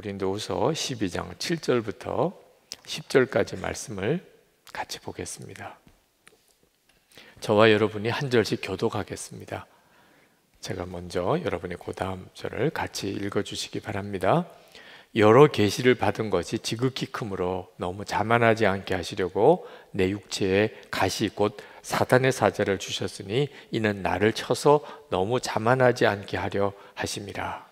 고린도후서 12장 7절부터 10절까지 말씀을 같이 보겠습니다. 저와 여러분이 한 절씩 교독하겠습니다. 제가 먼저, 여러분이 그 다음 절을 같이 읽어주시기 바랍니다. 여러 계시를 받은 것이 지극히 크므로 너무 자만하지 않게 하시려고 내 육체에 가시 곧 사단의 사자를 주셨으니 이는 나를 쳐서 너무 자만하지 않게 하려 하심이라.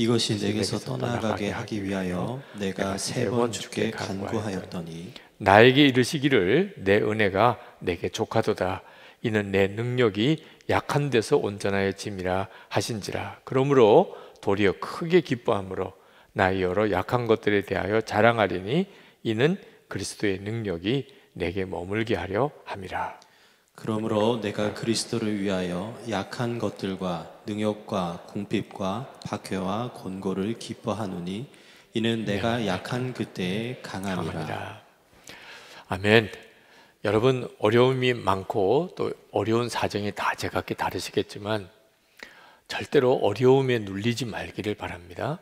이것이 내게서 떠나가게 하기 위하여 내가 세 번 주께 간구하였더니 나에게 이르시기를 내 은혜가 내게 족하도다. 이는 내 능력이 약한 데서 온전하여짐이라 하신지라. 그러므로 도리어 크게 기뻐함으로 나의 여러 약한 것들에 대하여 자랑하리니 이는 그리스도의 능력이 내게 머물게 하려 함이라. 그러므로 내가 그리스도를 위하여 약한 것들과 능욕과 궁핍과 박해와 곤고를 기뻐하노니 이는 내가 약한 그때에 강함이라. 아멘. 여러분, 어려움이 많고 또 어려운 사정이 다 제각기 다르시겠지만 절대로 어려움에 눌리지 말기를 바랍니다.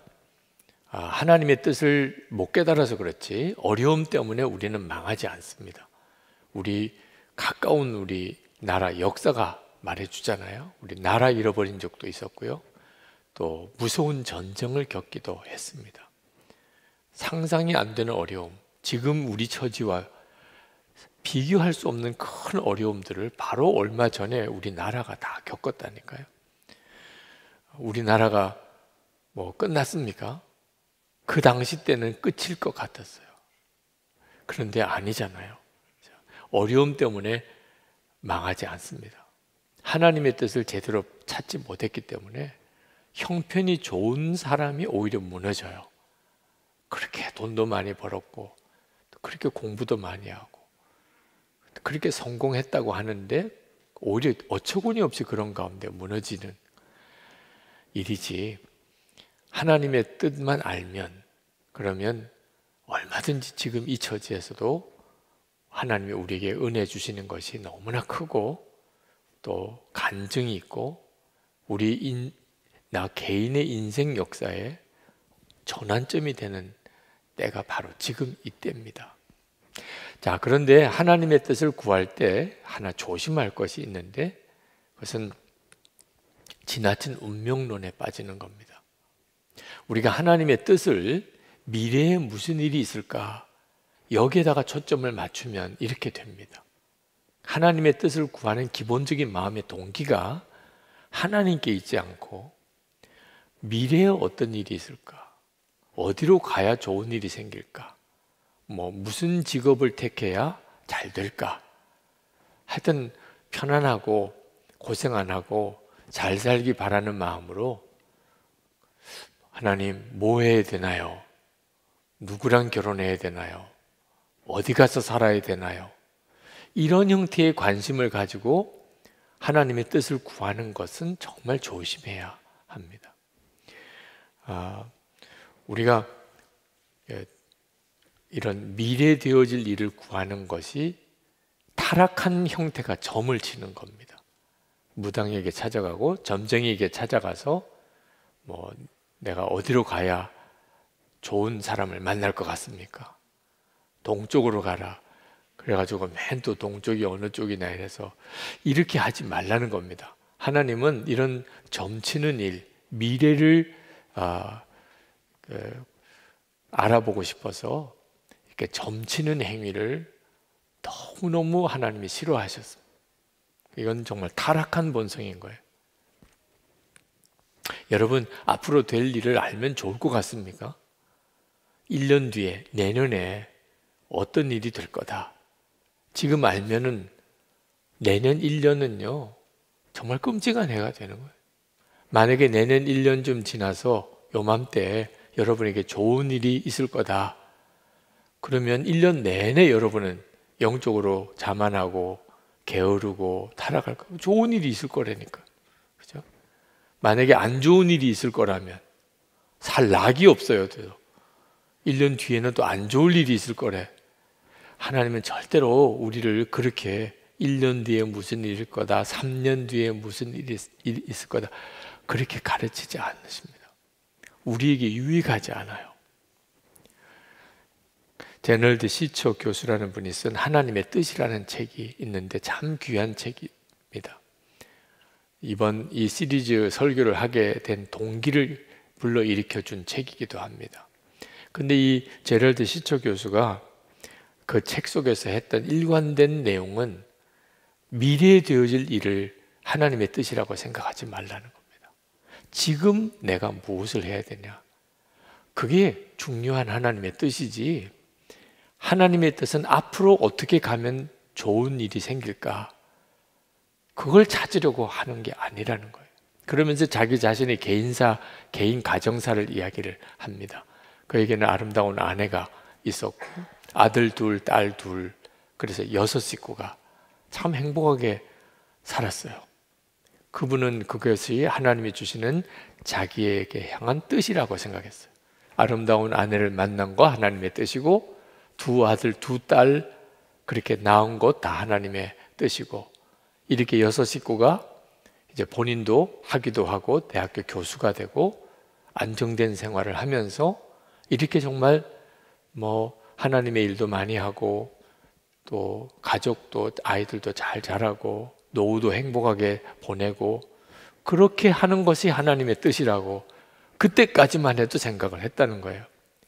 하나님의 뜻을 못 깨달아서 그렇지 어려움 때문에 우리는 망하지 않습니다. 우리 가까운 우리 나라 역사가 말해주잖아요. 우리 나라 잃어버린 적도 있었고요, 또 무서운 전쟁을 겪기도 했습니다. 상상이 안 되는 어려움, 지금 우리 처지와 비교할 수 없는 큰 어려움들을 바로 얼마 전에 우리 나라가 다 겪었다니까요. 우리 나라가 뭐 끝났습니까? 그 당시 때는 끝일 것 같았어요. 그런데 아니잖아요. 어려움 때문에 망하지 않습니다. 하나님의 뜻을 제대로 찾지 못했기 때문에 형편이 좋은 사람이 오히려 무너져요. 그렇게 돈도 많이 벌었고 그렇게 공부도 많이 하고 그렇게 성공했다고 하는데 오히려 어처구니 없이 그런 가운데 무너지는 일이지, 하나님의 뜻만 알면 그러면 얼마든지 지금 이 처지에서도 하나님이 우리에게 은혜 주시는 것이 너무나 크고 또 간증이 있고 우리 나 개인의 인생 역사에 전환점이 되는 때가 바로 지금 이때입니다. 자, 그런데 하나님의 뜻을 구할 때 하나 조심할 것이 있는데 그것은 지나친 운명론에 빠지는 겁니다. 우리가 하나님의 뜻을 미래에 무슨 일이 있을까? 여기에다가 초점을 맞추면 이렇게 됩니다. 하나님의 뜻을 구하는 기본적인 마음의 동기가 하나님께 있지 않고 미래에 어떤 일이 있을까? 어디로 가야 좋은 일이 생길까? 무슨 직업을 택해야 잘 될까? 하여튼 편안하고 고생 안 하고 잘 살기 바라는 마음으로 하나님 뭐 해야 되나요? 누구랑 결혼해야 되나요? 어디 가서 살아야 되나요? 이런 형태의 관심을 가지고 하나님의 뜻을 구하는 것은 정말 조심해야 합니다. 우리가 이런 미래 되어질 일을 구하는 것이 타락한 형태가 점을 치는 겁니다. 무당에게 찾아가고 점쟁이에게 찾아가서 내가 어디로 가야 좋은 사람을 만날 것 같습니까? 동쪽으로 가라. 그래가지고 맨 또 동쪽이 어느 쪽이냐 이래서 이렇게 하지 말라는 겁니다. 하나님은 이런 점치는 일, 미래를 알아보고 싶어서 이렇게 점치는 행위를 너무너무 하나님이 싫어하셨습니다. 이건 정말 타락한 본성인 거예요. 여러분, 앞으로 될 일을 알면 좋을 것 같습니까? 1년 뒤에, 내년에 어떤 일이 될 거다. 지금 알면은 내년 1년은요, 정말 끔찍한 해가 되는 거예요. 만약에 내년 1년쯤 지나서 요맘때 여러분에게 좋은 일이 있을 거다. 그러면 1년 내내 여러분은 영적으로 자만하고 게으르고 타락할 거고 좋은 일이 있을 거라니까. 그죠? 만약에 안 좋은 일이 있을 거라면 살 낙이 없어요. 1년 뒤에는 또 안 좋을 일이 있을 거래. 하나님은 절대로 우리를 그렇게 1년 뒤에 무슨 일일 거다, 3년 뒤에 무슨 일이 있을 거다 그렇게 가르치지 않으십니다. 우리에게 유익하지 않아요. 제럴드 시처 교수라는 분이 쓴 하나님의 뜻이라는 책이 있는데 참 귀한 책입니다. 이번 이 시리즈 설교를 하게 된 동기를 불러일으켜 준 책이기도 합니다. 근데 이 제럴드 시처 교수가 그 책 속에서 했던 일관된 내용은 미래에 되어질 일을 하나님의 뜻이라고 생각하지 말라는 겁니다. 지금 내가 무엇을 해야 되냐? 그게 중요한 하나님의 뜻이지, 하나님의 뜻은 앞으로 어떻게 가면 좋은 일이 생길까? 그걸 찾으려고 하는 게 아니라는 거예요. 그러면서 자기 자신의 개인사, 개인 가정사를 이야기를 합니다. 그에게는 아름다운 아내가 있었고 아들 둘, 딸 둘, 그래서 6 식구가 참 행복하게 살았어요. 그분은 그것이 하나님이 주시는 자기에게 향한 뜻이라고 생각했어요. 아름다운 아내를 만난 거 하나님의 뜻이고, 2 아들, 2 딸 그렇게 낳은 것 다 하나님의 뜻이고, 이렇게 6 식구가 이제 본인도 하기도 하고 대학교 교수가 되고 안정된 생활을 하면서 이렇게 정말 뭐 하나님의 일도 많이 하고 또 가족도 아이들도 잘 자라고 노후도 행복하게 보내고 그렇게 하는 것이 하나님의 뜻이라고 그때까지만 해도 생각을 했다는 거예요.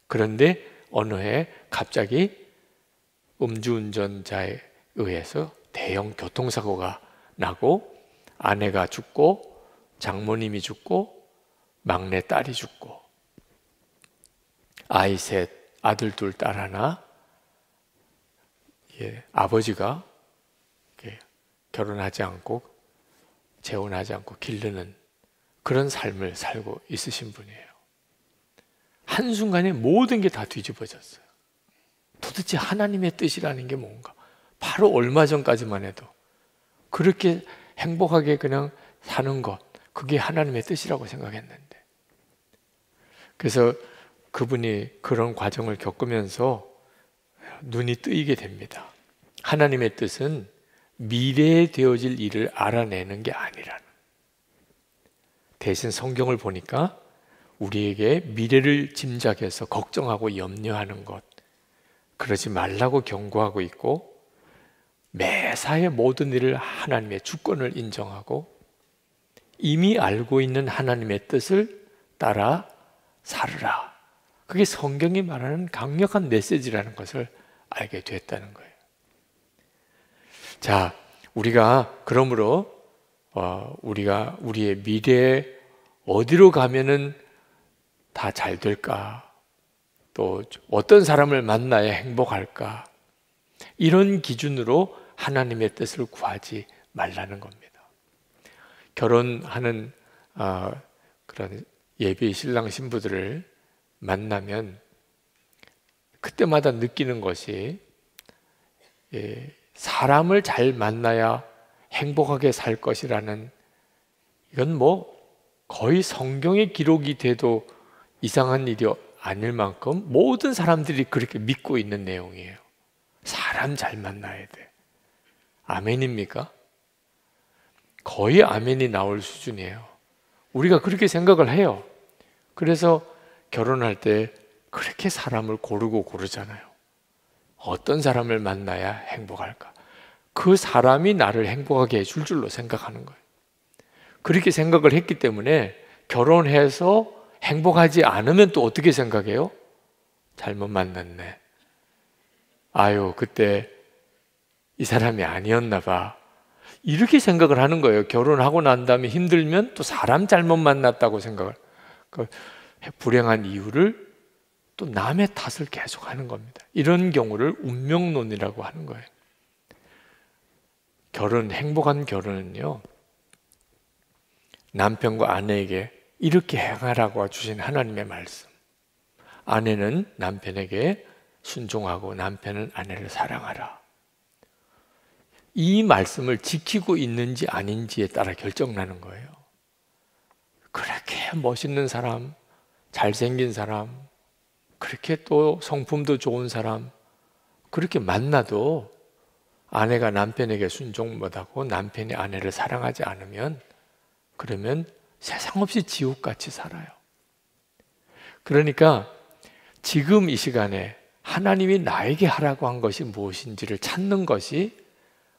그런데 어느 해 갑자기 음주운전자에 의해서 대형 교통사고가 나고 아내가 죽고 장모님이 죽고 막내 딸이 죽고 아이 3, 아들 2, 딸 1, 아버지가 결혼하지 않고 재혼하지 않고 기르는 그런 삶을 살고 있으신 분이에요. 한순간에 모든 게 다 뒤집어졌어요. 도대체 하나님의 뜻이라는 게 뭔가? 바로 얼마 전까지만 해도 그렇게 행복하게 그냥 사는 것, 그게 하나님의 뜻이라고 생각했는데. 그래서 그분이 그런 과정을 겪으면서 눈이 뜨이게 됩니다. 하나님의 뜻은 미래에 되어질 일을 알아내는 게 아니라는. 대신 성경을 보니까 우리에게 미래를 짐작해서 걱정하고 염려하는 것, 그러지 말라고 경고하고 있고, 매사에 모든 일을 하나님의 주권을 인정하고 이미 알고 있는 하나님의 뜻을 따라 살으라. 그게 성경이 말하는 강력한 메시지라는 것을 알게 됐다는 거예요. 자, 우리가 그러므로 우리의 미래에 어디로 가면은 다 잘 될까? 또 어떤 사람을 만나야 행복할까? 이런 기준으로 하나님의 뜻을 구하지 말라는 겁니다. 결혼하는 그런 예비 신랑 신부들을 만나면 그때마다 느끼는 것이, 사람을 잘 만나야 행복하게 살 것이라는, 이건 뭐 거의 성경의 기록이 돼도 이상한 일이 아닐 만큼 모든 사람들이 그렇게 믿고 있는 내용이에요. 사람 잘 만나야 돼. 아멘입니까? 거의 아멘이 나올 수준이에요. 우리가 그렇게 생각을 해요. 그래서 결혼할 때 그렇게 사람을 고르고 고르잖아요. 어떤 사람을 만나야 행복할까? 그 사람이 나를 행복하게 해줄 줄로 생각하는 거예요. 그렇게 생각을 했기 때문에 결혼해서 행복하지 않으면 또 어떻게 생각해요? 잘못 만났네. 아유, 그때 이 사람이 아니었나 봐. 이렇게 생각을 하는 거예요. 결혼하고 난 다음에 힘들면 또 사람 잘못 만났다고 생각을. 그러니까 불행한 이유를 또 남의 탓을 계속 하는 겁니다. 이런 경우를 운명론이라고 하는 거예요. 결혼, 행복한 결혼은요, 남편과 아내에게 이렇게 행하라고 주신 하나님의 말씀, 아내는 남편에게 순종하고 남편은 아내를 사랑하라, 이 말씀을 지키고 있는지 아닌지에 따라 결정나는 거예요. 그렇게 멋있는 사람, 잘생긴 사람, 그렇게 또 성품도 좋은 사람, 그렇게 만나도 아내가 남편에게 순종 못하고 남편이 아내를 사랑하지 않으면, 그러면 세상 없이 지옥같이 살아요. 그러니까 지금 이 시간에 하나님이 나에게 하라고 한 것이 무엇인지를 찾는 것이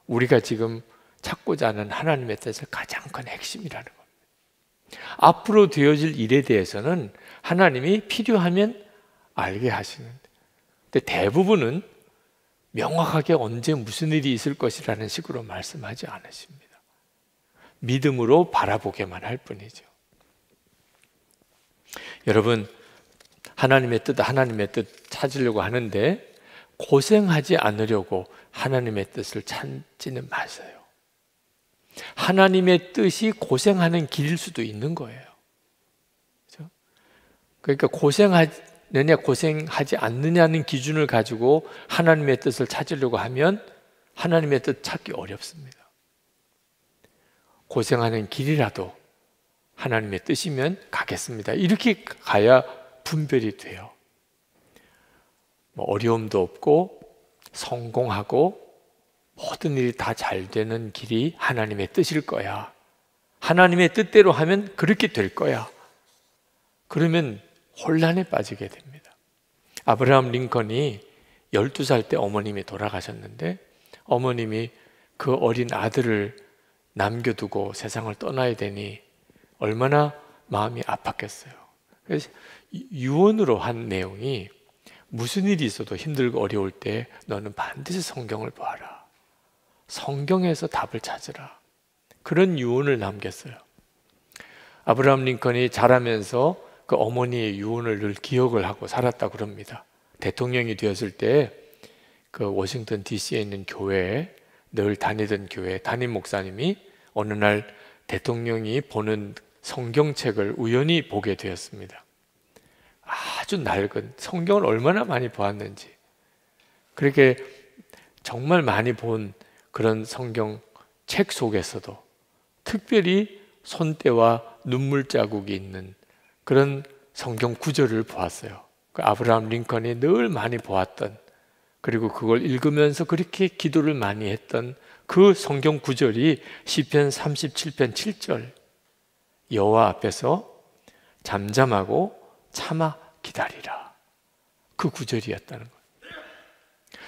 우리가 지금 찾고자 하는 하나님의 뜻의 가장 큰 핵심이라는 겁니다. 앞으로 되어질 일에 대해서는 하나님이 필요하면 알게 하시는데, 근데 대부분은 명확하게 언제 무슨 일이 있을 것이라는 식으로 말씀하지 않으십니다. 믿음으로 바라보게만 할 뿐이죠. 여러분, 하나님의 뜻 찾으려고 하는데 고생하지 않으려고 하나님의 뜻을 찾지는 마세요. 하나님의 뜻이 고생하는 길일 수도 있는 거예요. 그렇죠? 그러니까 고생하느냐 고생하지 않느냐는 기준을 가지고 하나님의 뜻을 찾으려고 하면 하나님의 뜻 찾기 어렵습니다. 고생하는 길이라도 하나님의 뜻이면 가겠습니다. 이렇게 가야 분별이 돼요. 뭐 어려움도 없고 성공하고 모든 일이 다 잘 되는 길이 하나님의 뜻일 거야. 하나님의 뜻대로 하면 그렇게 될 거야. 그러면 혼란에 빠지게 됩니다. 아브라함 링컨이 12살 때 어머님이 돌아가셨는데 어머님이 그 어린 아들을 남겨두고 세상을 떠나야 되니 얼마나 마음이 아팠겠어요. 그래서 유언으로 한 내용이 무슨 일이 있어도 힘들고 어려울 때 너는 반드시 성경을 봐라. 성경에서 답을 찾으라. 그런 유언을 남겼어요. 아브라함 링컨이 자라면서 그 어머니의 유언을 늘 기억을 하고 살았다고 그럽니다. 대통령이 되었을 때 그 워싱턴 DC에 있는 교회에 늘 다니던 교회 담임 목사님이 어느 날 대통령이 보는 성경책을 우연히 보게 되었습니다. 아주 낡은 성경을 얼마나 많이 보았는지, 그렇게 정말 많이 본 그런 성경책 속에서도 특별히 손때와 눈물 자국이 있는 그런 성경 구절을 보았어요. 그 아브라함 링컨이 늘 많이 보았던, 그리고 그걸 읽으면서 그렇게 기도를 많이 했던 그 성경 구절이 시편 37편 7절, 여호와 앞에서 잠잠하고 참아 기다리라, 그 구절이었다는 거예요.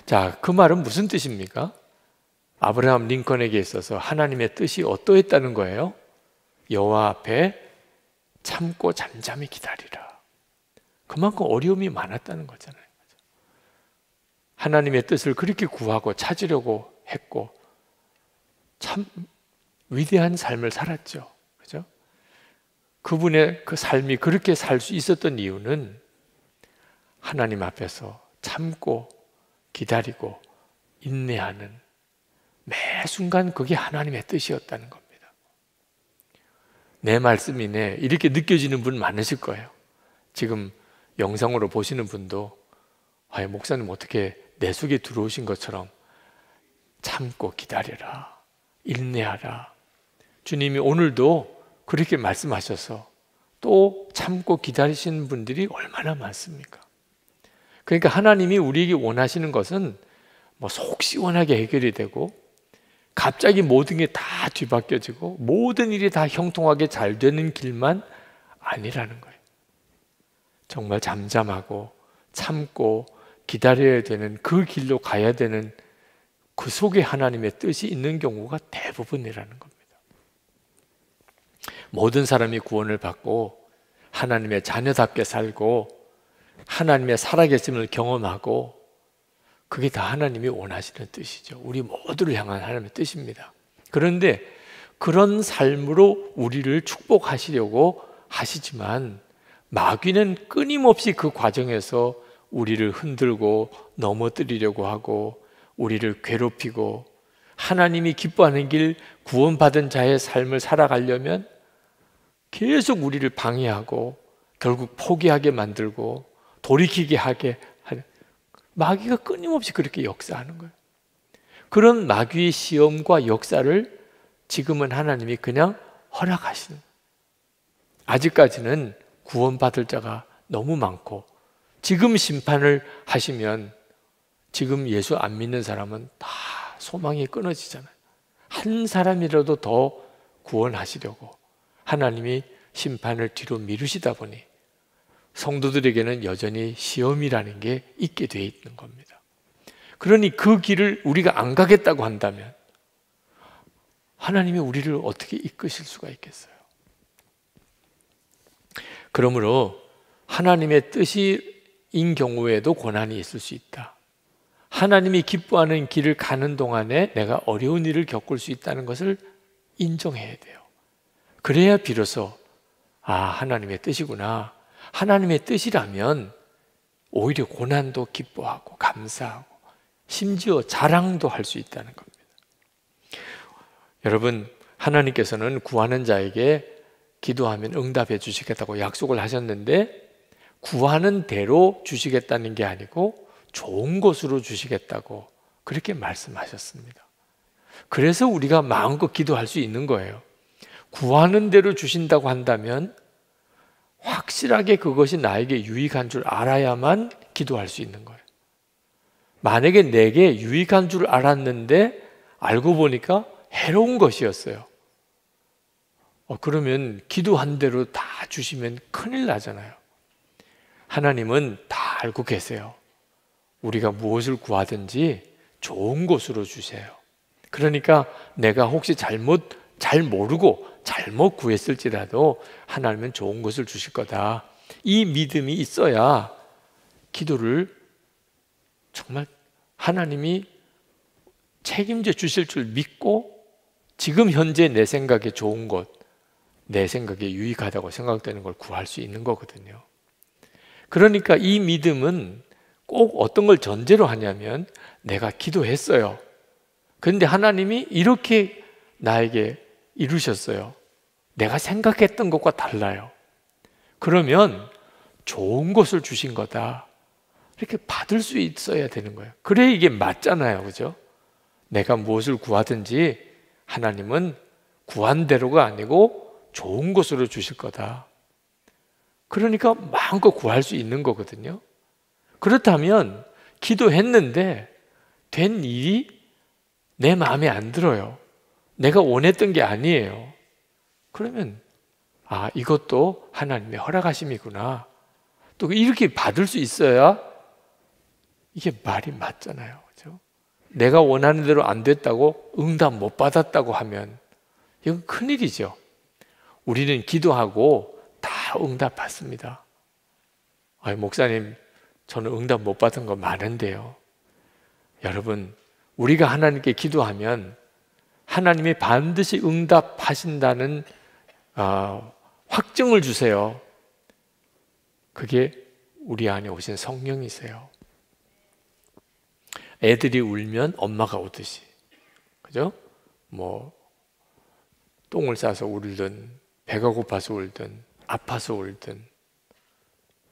자, 그 말은 무슨 뜻입니까? 아브라함 링컨에게 있어서 하나님의 뜻이 어떠했다는 거예요? 여호와 앞에 참고 잠잠히 기다리라. 그만큼 어려움이 많았다는 거잖아요. 하나님의 뜻을 그렇게 구하고 찾으려고 했고 참 위대한 삶을 살았죠. 그죠? 그분의 그 삶이 그렇게 살 수 있었던 이유는 하나님 앞에서 참고 기다리고 인내하는 매 순간 그게 하나님의 뜻이었다는 겁니다. 내 말씀이네 이렇게 느껴지는 분 많으실 거예요. 지금 영상으로 보시는 분도 아예 목사님 어떻게 내 속에 들어오신 것처럼 참고 기다려라, 인내하라. 주님이 오늘도 그렇게 말씀하셔서 또 참고 기다리시는 분들이 얼마나 많습니까? 그러니까 하나님이 우리에게 원하시는 것은 뭐 속 시원하게 해결이 되고 갑자기 모든 게 다 뒤바뀌어지고 모든 일이 다 형통하게 잘 되는 길만 아니라는 거예요. 정말 잠잠하고 참고 기다려야 되는 그 길로 가야 되는 그 속에 하나님의 뜻이 있는 경우가 대부분이라는 겁니다. 모든 사람이 구원을 받고 하나님의 자녀답게 살고 하나님의 살아계심을 경험하고 그게 다 하나님이 원하시는 뜻이죠. 우리 모두를 향한 하나님의 뜻입니다. 그런데 그런 삶으로 우리를 축복하시려고 하시지만 마귀는 끊임없이 그 과정에서 우리를 흔들고 넘어뜨리려고 하고 우리를 괴롭히고 하나님이 기뻐하는 길, 구원받은 자의 삶을 살아가려면 계속 우리를 방해하고 결국 포기하게 만들고 돌이키게 하게 하는, 마귀가 끊임없이 그렇게 역사하는 거예요. 그런 마귀의 시험과 역사를 지금은 하나님이 그냥 허락하시는 거예요. 아직까지는 구원받을 자가 너무 많고 지금 심판을 하시면 지금 예수 안 믿는 사람은 다 소망이 끊어지잖아요. 한 사람이라도 더 구원하시려고 하나님이 심판을 뒤로 미루시다 보니 성도들에게는 여전히 시험이라는 게 있게 돼 있는 겁니다. 그러니 그 길을 우리가 안 가겠다고 한다면 하나님이 우리를 어떻게 이끄실 수가 있겠어요? 그러므로 하나님의 뜻인 경우에도 고난이 있을 수 있다. 하나님이 기뻐하는 길을 가는 동안에 내가 어려운 일을 겪을 수 있다는 것을 인정해야 돼요. 그래야 비로소 아, 하나님의 뜻이구나. 하나님의 뜻이라면 오히려 고난도 기뻐하고 감사하고 심지어 자랑도 할 수 있다는 겁니다. 여러분, 하나님께서는 구하는 자에게 기도하면 응답해 주시겠다고 약속을 하셨는데 구하는 대로 주시겠다는 게 아니고 좋은 것으로 주시겠다고 그렇게 말씀하셨습니다. 그래서 우리가 마음껏 기도할 수 있는 거예요. 구하는 대로 주신다고 한다면 확실하게 그것이 나에게 유익한 줄 알아야만 기도할 수 있는 거예요. 만약에 내게 유익한 줄 알았는데 알고 보니까 해로운 것이었어요. 그러면 기도한 대로 다 주시면 큰일 나잖아요. 하나님은 다 알고 계세요. 우리가 무엇을 구하든지 좋은 것으로 주세요. 그러니까 내가 혹시 잘 모르고 잘못 구했을지라도 하나님은 좋은 것을 주실 거다. 이 믿음이 있어야 기도를 정말 하나님이 책임져 주실 줄 믿고 지금 현재 내 생각에 좋은 것, 내 생각에 유익하다고 생각되는 걸 구할 수 있는 거거든요. 그러니까 이 믿음은 꼭 어떤 걸 전제로 하냐면 내가 기도했어요. 그런데 하나님이 이렇게 나에게 이루셨어요. 내가 생각했던 것과 달라요. 그러면 좋은 것을 주신 거다. 이렇게 받을 수 있어야 되는 거예요. 그래 이게 맞잖아요. 그죠? 내가 무엇을 구하든지 하나님은 구한 대로가 아니고 좋은 것으로 주실 거다. 그러니까 마음껏 구할 수 있는 거거든요. 그렇다면 기도했는데 된 일이 내 마음에 안 들어요. 내가 원했던 게 아니에요. 그러면 아, 이것도 하나님의 허락하심이구나. 또 이렇게 받을 수 있어야 이게 말이 맞잖아요. 그렇죠? 내가 원하는 대로 안 됐다고 응답 못 받았다고 하면 이건 큰일이죠. 우리는 기도하고 다 응답 받습니다. 아니, 목사님, 저는 응답 못 받은 거 많은데요. 여러분, 우리가 하나님께 기도하면 하나님이 반드시 응답하신다는 확증을 주세요. 그게 우리 안에 오신 성령이세요. 애들이 울면 엄마가 오듯이, 그죠? 뭐 똥을 싸서 울든 배가 고파서 울든 아파서 울든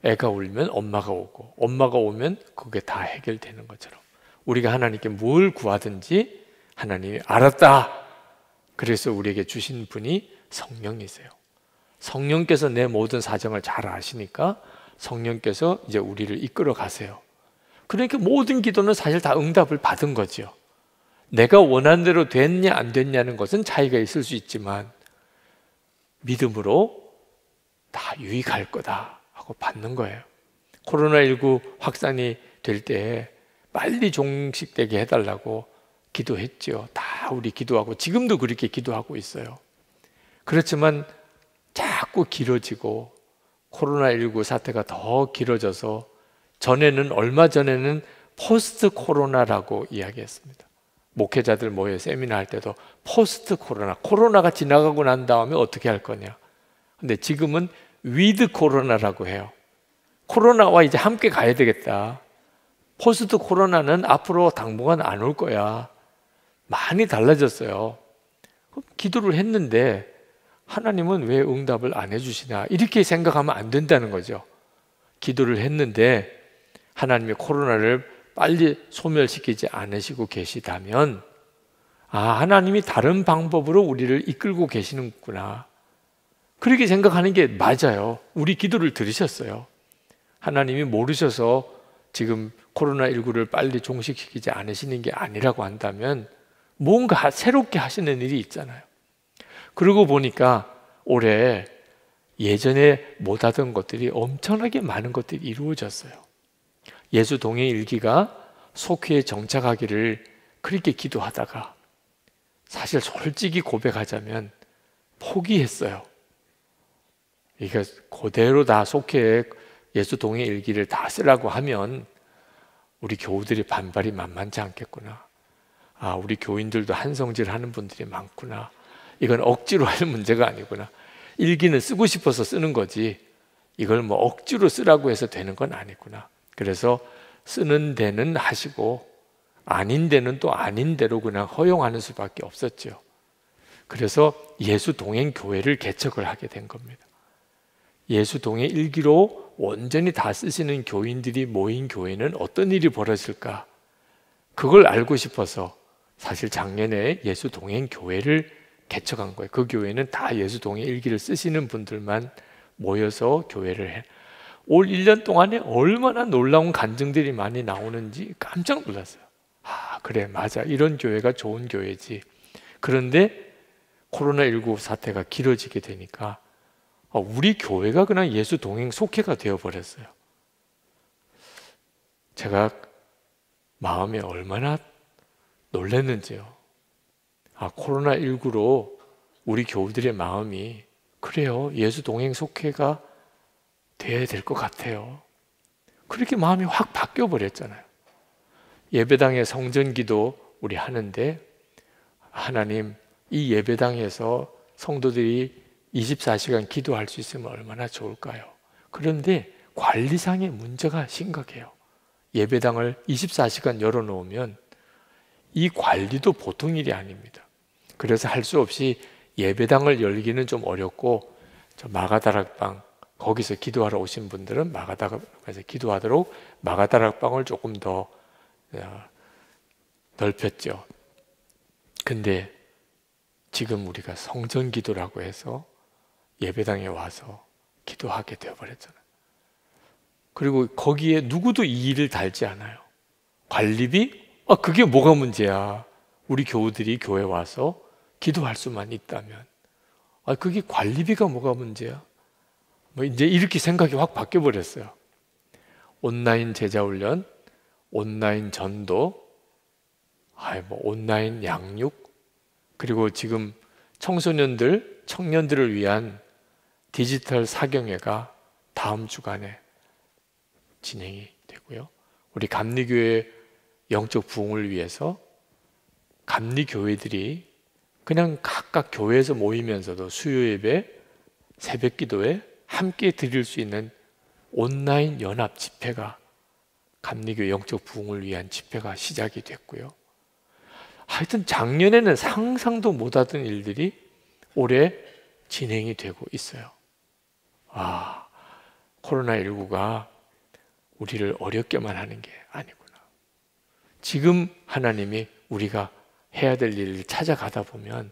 애가 울면 엄마가 오고 엄마가 오면 그게 다 해결되는 것처럼 우리가 하나님께 뭘 구하든지 하나님이 알았다. 그래서 우리에게 주신 분이 성령이세요. 성령께서 내 모든 사정을 잘 아시니까 성령께서 이제 우리를 이끌어 가세요. 그러니까 모든 기도는 사실 다 응답을 받은 거죠. 내가 원하는 대로 됐냐 안 됐냐는 것은 차이가 있을 수 있지만 믿음으로 다 유익할 거다 하고 받는 거예요. 코로나19 확산이 될 때 빨리 종식되게 해달라고 기도했죠. 다 우리 기도하고 지금도 그렇게 기도하고 있어요. 그렇지만 자꾸 길어지고 코로나19 사태가 더 길어져서 전에는 얼마 전에는 포스트 코로나라고 이야기했습니다. 목회자들 모여 세미나 할 때도 포스트 코로나, 코로나가 지나가고 난 다음에 어떻게 할 거냐. 근데 지금은 위드 코로나라고 해요. 코로나와 이제 함께 가야 되겠다. 포스트 코로나는 앞으로 당분간 안 올 거야. 많이 달라졌어요. 기도를 했는데 하나님은 왜 응답을 안 해주시나 이렇게 생각하면 안 된다는 거죠. 기도를 했는데 하나님이 코로나를 빨리 소멸시키지 않으시고 계시다면 아, 하나님이 다른 방법으로 우리를 이끌고 계시는구나. 그렇게 생각하는 게 맞아요. 우리 기도를 들으셨어요. 하나님이 모르셔서 지금 코로나19를 빨리 종식시키지 않으시는 게 아니라고 한다면 뭔가 새롭게 하시는 일이 있잖아요. 그러고 보니까 올해 예전에 못하던 것들이 엄청나게 많은 것들이 이루어졌어요. 예수 동행 일기가 속회에 정착하기를 그렇게 기도하다가 사실 솔직히 고백하자면 포기했어요. 이게 그대로 다 속회에 예수 동행 일기를 다 쓰라고 하면 우리 교우들의 반발이 만만치 않겠구나. 아, 우리 교인들도 한성질 하는 분들이 많구나. 이건 억지로 할 문제가 아니구나. 일기는 쓰고 싶어서 쓰는 거지 이걸 뭐 억지로 쓰라고 해서 되는 건 아니구나. 그래서 쓰는 데는 하시고 아닌 데는 또 아닌 대로 그냥 허용하는 수밖에 없었죠. 그래서 예수 동행 교회를 개척을 하게 된 겁니다. 예수 동행 일기로 온전히 다 쓰시는 교인들이 모인 교회는 어떤 일이 벌어질까? 그걸 알고 싶어서 사실 작년에 예수 동행 교회를 개척한 거예요. 그 교회는 다 예수 동행 일기를 쓰시는 분들만 모여서 교회를 해. 올 1년 동안에 얼마나 놀라운 간증들이 많이 나오는지 깜짝 놀랐어요. 아, 그래, 맞아. 이런 교회가 좋은 교회지. 그런데 코로나19 사태가 길어지게 되니까 우리 교회가 그냥 예수 동행 속회가 되어버렸어요. 제가 마음에 얼마나 놀랐는지요. 아, 코로나19로 우리 교우들의 마음이 그래요, 예수 동행 속회가 돼야 될 것 같아요. 그렇게 마음이 확 바뀌어버렸잖아요. 예배당의 성전기도 우리 하는데, 하나님, 이 예배당에서 성도들이 24시간 기도할 수 있으면 얼마나 좋을까요? 그런데 관리상의 문제가 심각해요. 예배당을 24시간 열어놓으면 이 관리도 보통 일이 아닙니다. 그래서 할 수 없이 예배당을 열기는 좀 어렵고, 저 마가다락방 거기서 기도하러 오신 분들은 마가다락방에서 기도하도록 마가다락방을 조금 더 넓혔죠. 근데 지금 우리가 성전기도라고 해서 예배당에 와서 기도하게 되어버렸잖아요. 그리고 거기에 누구도 이의를 달지 않아요. 관리비? 아, 그게 뭐가 문제야? 우리 교우들이 교회 와서 기도할 수만 있다면. 아, 그게 관리비가 뭐가 문제야? 뭐 이제 이렇게 생각이 확 바뀌어버렸어요. 온라인 제자훈련, 온라인 전도, 뭐 온라인 양육, 그리고 지금 청소년들, 청년들을 위한 디지털 사경회가 다음 주간에 진행이 되고요. 우리 감리교회 영적 부흥을 위해서 감리교회들이 그냥 각각 교회에서 모이면서도 수요예배, 새벽기도에 함께 드릴 수 있는 온라인 연합 집회가, 감리교회 영적 부흥을 위한 집회가 시작이 됐고요. 하여튼 작년에는 상상도 못하던 일들이 올해 진행이 되고 있어요. 아, 코로나19가 우리를 어렵게만 하는 게 아니구나. 지금 하나님이 우리가 해야 될 일을 찾아가다 보면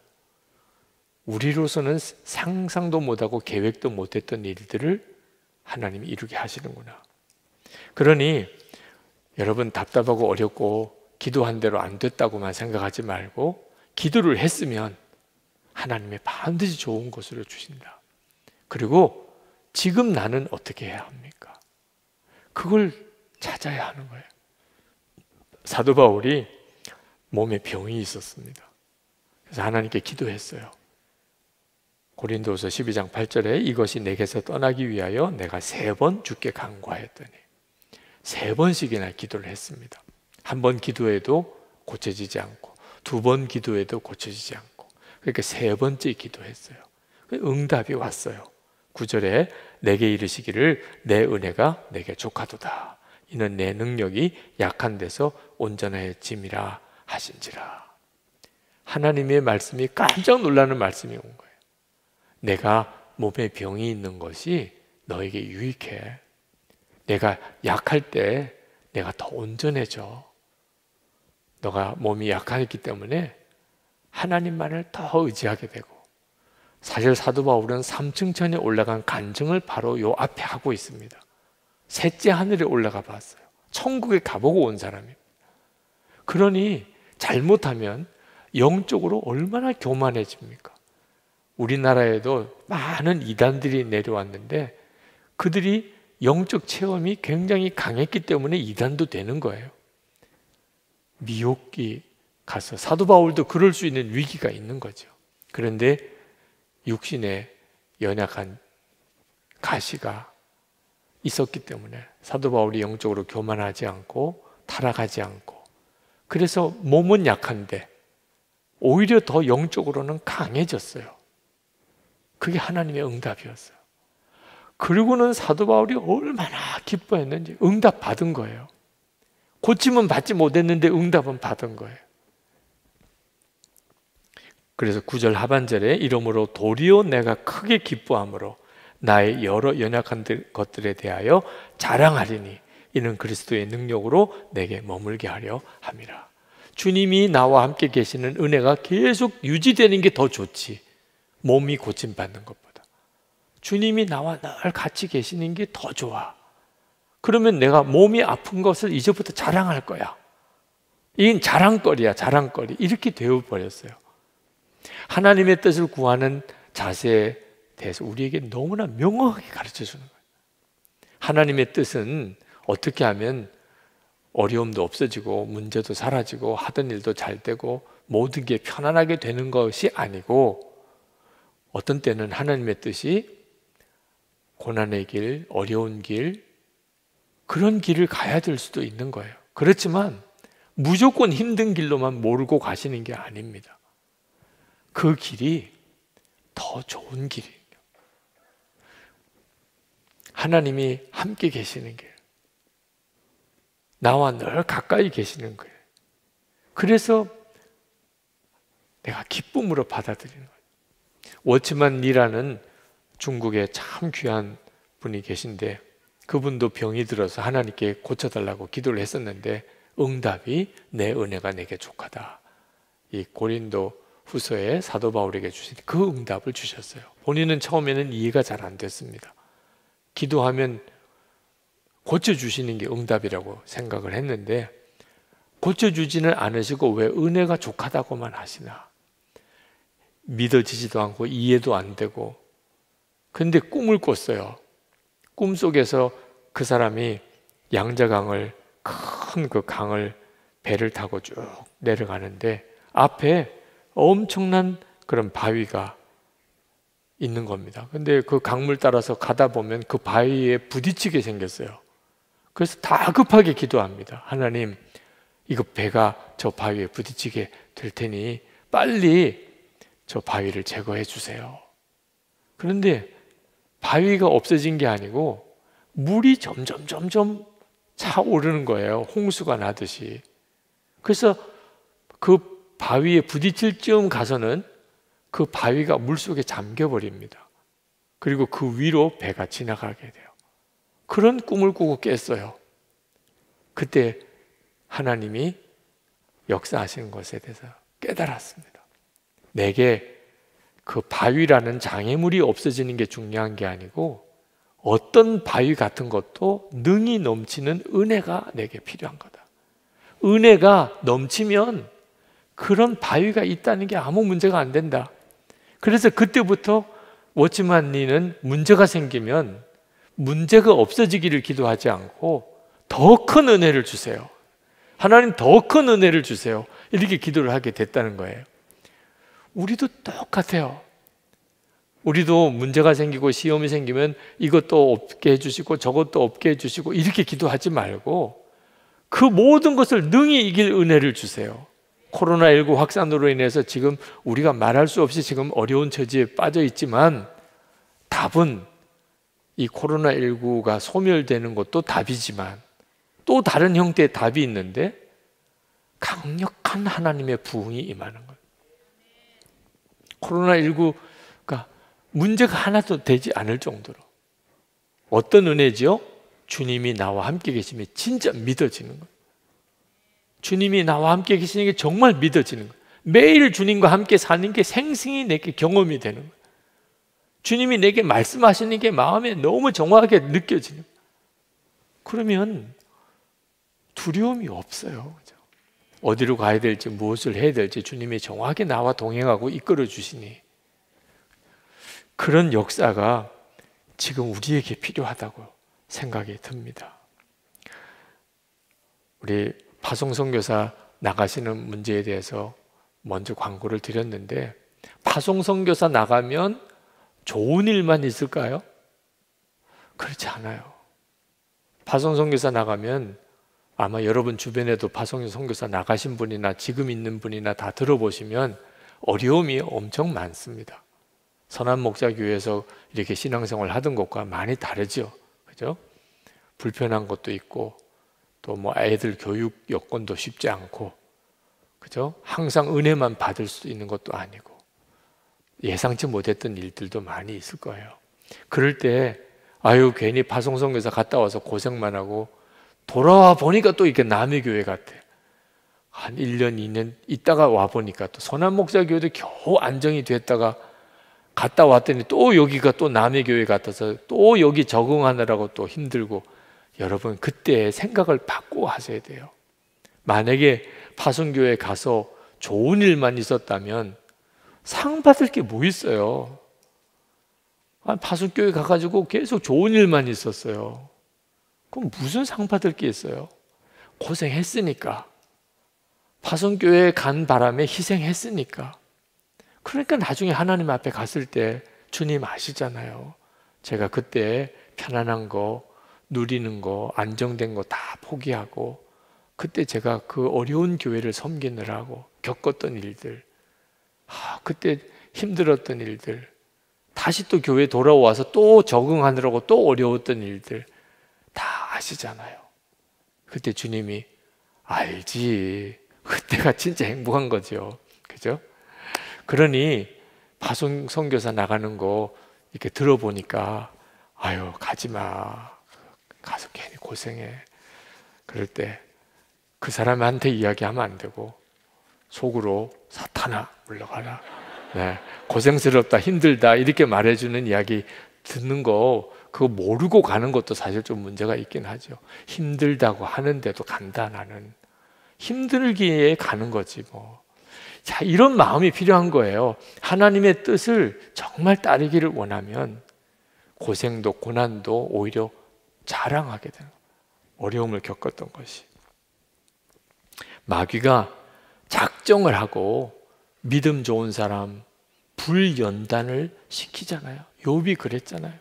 우리로서는 상상도 못하고 계획도 못했던 일들을 하나님이 이루게 하시는구나. 그러니 여러분, 답답하고 어렵고 기도한 대로 안 됐다고만 생각하지 말고, 기도를 했으면 하나님이 반드시 좋은 것으로 주신다. 그리고 지금 나는 어떻게 해야 합니까? 그걸 찾아야 하는 거예요. 사도 바울이 몸에 병이 있었습니다. 그래서 하나님께 기도했어요. 고린도후서 12장 8절에 이것이 내게서 떠나기 위하여 내가 3번 주께 간구하였더니, 3번씩이나 기도를 했습니다. 1번 기도해도 고쳐지지 않고, 2번 기도해도 고쳐지지 않고, 그러니까 3번째 기도했어요. 응답이 왔어요. 9절에 내게 이르시기를 내 은혜가 내게 족하도다. 이는 내 능력이 약한 데서 온전해짐이라 하신지라. 하나님의 말씀이 깜짝 놀라는 말씀이 온 거예요. 내가 몸에 병이 있는 것이 너에게 유익해. 내가 약할 때 내가 더 온전해져. 너가 몸이 약하기 때문에 하나님만을 더 의지하게 되고. 사실 사도 바울은 3층천에 올라간 간증을 바로 요 앞에 하고 있습니다. 3째 하늘에 올라가 봤어요. 천국에 가보고 온 사람입니다. 그러니 잘못하면 영적으로 얼마나 교만해집니까? 우리나라에도 많은 이단들이 내려왔는데 그들이 영적 체험이 굉장히 강했기 때문에 이단도 되는 거예요. 미혹이 가서 사도 바울도 그럴 수 있는 위기가 있는 거죠. 그런데 육신의 연약한 가시가 있었기 때문에 사도 바울이 영적으로 교만하지 않고 타락하지 않고, 그래서 몸은 약한데 오히려 더 영적으로는 강해졌어요. 그게 하나님의 응답이었어요. 그리고는 사도 바울이 얼마나 기뻐했는지, 응답 받은 거예요. 고침은 받지 못했는데 응답은 받은 거예요. 그래서 9절 하반절에 이러므로 도리어 내가 크게 기뻐함으로 나의 여러 연약한 것들에 대하여 자랑하리니 이는 그리스도의 능력으로 내게 머물게 하려 함이라. 주님이 나와 함께 계시는 은혜가 계속 유지되는 게 더 좋지, 몸이 고침받는 것보다 주님이 나와 늘 같이 계시는 게 더 좋아. 그러면 내가 몸이 아픈 것을 이제부터 자랑할 거야. 이건 자랑거리야, 자랑거리. 이렇게 되어버렸어요. 하나님의 뜻을 구하는 자세에 대해서 우리에게 너무나 명확하게 가르쳐주는 거예요. 하나님의 뜻은 어떻게 하면 어려움도 없어지고 문제도 사라지고 하던 일도 잘 되고 모든 게 편안하게 되는 것이 아니고, 어떤 때는 하나님의 뜻이 고난의 길, 어려운 길, 그런 길을 가야 될 수도 있는 거예요. 그렇지만 무조건 힘든 길로만 몰고 가시는 게 아닙니다. 그 길이 더 좋은 길이에요. 하나님이 함께 계시는 길, 나와 늘 가까이 계시는 거예요. 그래서 내가 기쁨으로 받아들이는 거예요. 워치만 니라는 중국에 참 귀한 분이 계신데 그분도 병이 들어서 하나님께 고쳐달라고 기도를 했었는데 응답이 내 은혜가 내게 족하다. 이 고린도후서에 사도 바울에게 주신 그 응답을 주셨어요. 본인은 처음에는 이해가 잘 안 됐습니다. 기도하면 고쳐주시는 게 응답이라고 생각을 했는데 고쳐주지는 않으시고 왜 은혜가 족하다고만 하시나, 믿어지지도 않고 이해도 안 되고. 근데 꿈을 꿨어요. 꿈속에서 그 사람이 양자강을, 큰 그 강을 배를 타고 쭉 내려가는데 앞에 엄청난 그런 바위가 있는 겁니다. 근데 그 강물 따라서 가다 보면 그 바위에 부딪히게 생겼어요. 그래서 다 급하게 기도합니다. 하나님, 이거 배가 저 바위에 부딪히게 될 테니 빨리 저 바위를 제거해 주세요. 그런데 바위가 없어진 게 아니고 물이 점점 차오르는 거예요. 홍수가 나듯이. 그래서 그 바위에 부딪힐 쯤 가서는 그 바위가 물속에 잠겨버립니다. 그리고 그 위로 배가 지나가게 돼요. 그런 꿈을 꾸고 깼어요. 그때 하나님이 역사하시는 것에 대해서 깨달았습니다. 내게 그 바위라는 장애물이 없어지는 게 중요한 게 아니고 어떤 바위 같은 것도 능이 넘치는 은혜가 내게 필요한 거다. 은혜가 넘치면 그런 바위가 있다는 게 아무 문제가 안 된다. 그래서 그때부터 워치만니는 문제가 생기면 문제가 없어지기를 기도하지 않고 더 큰 은혜를 주세요. 하나님, 더 큰 은혜를 주세요. 이렇게 기도를 하게 됐다는 거예요. 우리도 똑같아요. 우리도 문제가 생기고 시험이 생기면 이것도 없게 해주시고 저것도 없게 해주시고 이렇게 기도하지 말고 그 모든 것을 능히 이길 은혜를 주세요. 코로나19 확산으로 인해서 지금 우리가 말할 수 없이 지금 어려운 처지에 빠져 있지만 답은 이 코로나19가 소멸되는 것도 답이지만 또 다른 형태의 답이 있는데 강력한 하나님의 부흥이 임하는 거예요. 코로나19가 문제가 하나도 되지 않을 정도로. 어떤 은혜지요? 주님이 나와 함께 계심이 진짜 믿어지는 거예요. 주님이 나와 함께 계시는 게 정말 믿어지는 거예요. 매일 주님과 함께 사는 게 생생히 내게 경험이 되는 거예요. 주님이 내게 말씀하시는 게 마음에 너무 정확하게 느껴지는 거예요. 그러면 두려움이 없어요. 어디로 가야 될지, 무엇을 해야 될지 주님이 정확히 나와 동행하고 이끌어 주시니 그런 역사가 지금 우리에게 필요하다고 생각이 듭니다. 우리 파송선교사 나가시는 문제에 대해서 먼저 광고를 드렸는데, 파송선교사 나가면 좋은 일만 있을까요? 그렇지 않아요. 파송선교사 나가면, 아마 여러분 주변에도 파송선교사 나가신 분이나 지금 있는 분이나 다 들어보시면 어려움이 엄청 많습니다. 선한 목자교회에서 이렇게 신앙생활 하던 것과 많이 다르죠. 그죠? 불편한 것도 있고, 또 뭐 애들 교육 여건도 쉽지 않고, 그죠? 항상 은혜만 받을 수 있는 것도 아니고, 예상치 못했던 일들도 많이 있을 거예요. 그럴 때 아유 괜히 파송선교사 갔다 와서 고생만 하고 돌아와 보니까 또 이렇게 남의 교회 같아. 한 1년, 2년 있다가 와 보니까 또 선한 목사 교회도 겨우 안정이 됐다가 갔다 왔더니 또 여기가 또 남의 교회 같아서 또 여기 적응하느라고 또 힘들고. 여러분 그때 생각을 바꾸어 하셔야 돼요. 만약에 파송교회에 가서 좋은 일만 있었다면 상 받을 게 뭐 있어요? 파송교회 가가지고 계속 좋은 일만 있었어요. 그럼 무슨 상 받을 게 있어요? 고생했으니까, 파송교회에 간 바람에 희생했으니까. 그러니까 나중에 하나님 앞에 갔을 때 주님 아시잖아요. 제가 그때 편안한 거, 누리는 거, 안정된 거 다 포기하고 그때 제가 그 어려운 교회를 섬기느라고 겪었던 일들, 그때 힘들었던 일들, 다시 또 교회 돌아와서 또 적응하느라고 또 어려웠던 일들 다 아시잖아요. 그때 주님이 알지, 그때가 진짜 행복한 거죠. 그죠? 그러니 파송선교사 나가는 거 이렇게 들어보니까 아유 가지마, 가서 괜히 고생해. 그럴 때 그 사람한테 이야기하면 안 되고 속으로 사탄아 물러가라. 네, 고생스럽다, 힘들다 이렇게 말해주는 이야기 듣는 거, 그거 모르고 가는 것도 사실 좀 문제가 있긴 하죠. 힘들다고 하는데도 간다, 나는 힘들기에 가는 거지 뭐. 자, 이런 마음이 필요한 거예요. 하나님의 뜻을 정말 따르기를 원하면 고생도 고난도 오히려 자랑하게 되는 거예요. 어려움을 겪었던 것이. 마귀가 작정을 하고 믿음 좋은 사람 불연단을 시키잖아요. 욥이 그랬잖아요.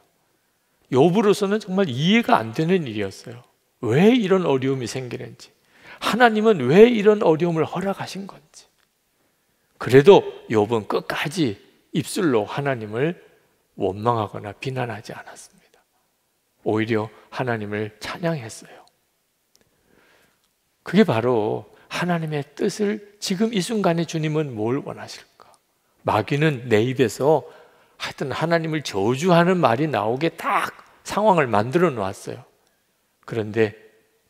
욥으로서는 정말 이해가 안 되는 일이었어요. 왜 이런 어려움이 생기는지, 하나님은 왜 이런 어려움을 허락하신 건지. 그래도 욥은 끝까지 입술로 하나님을 원망하거나 비난하지 않았습니다. 오히려 하나님을 찬양했어요. 그게 바로 하나님의 뜻을 지금 이 순간에 주님은 뭘 원하실까? 마귀는 내 입에서 하여튼 하나님을 저주하는 말이 나오게 딱 상황을 만들어 놓았어요. 그런데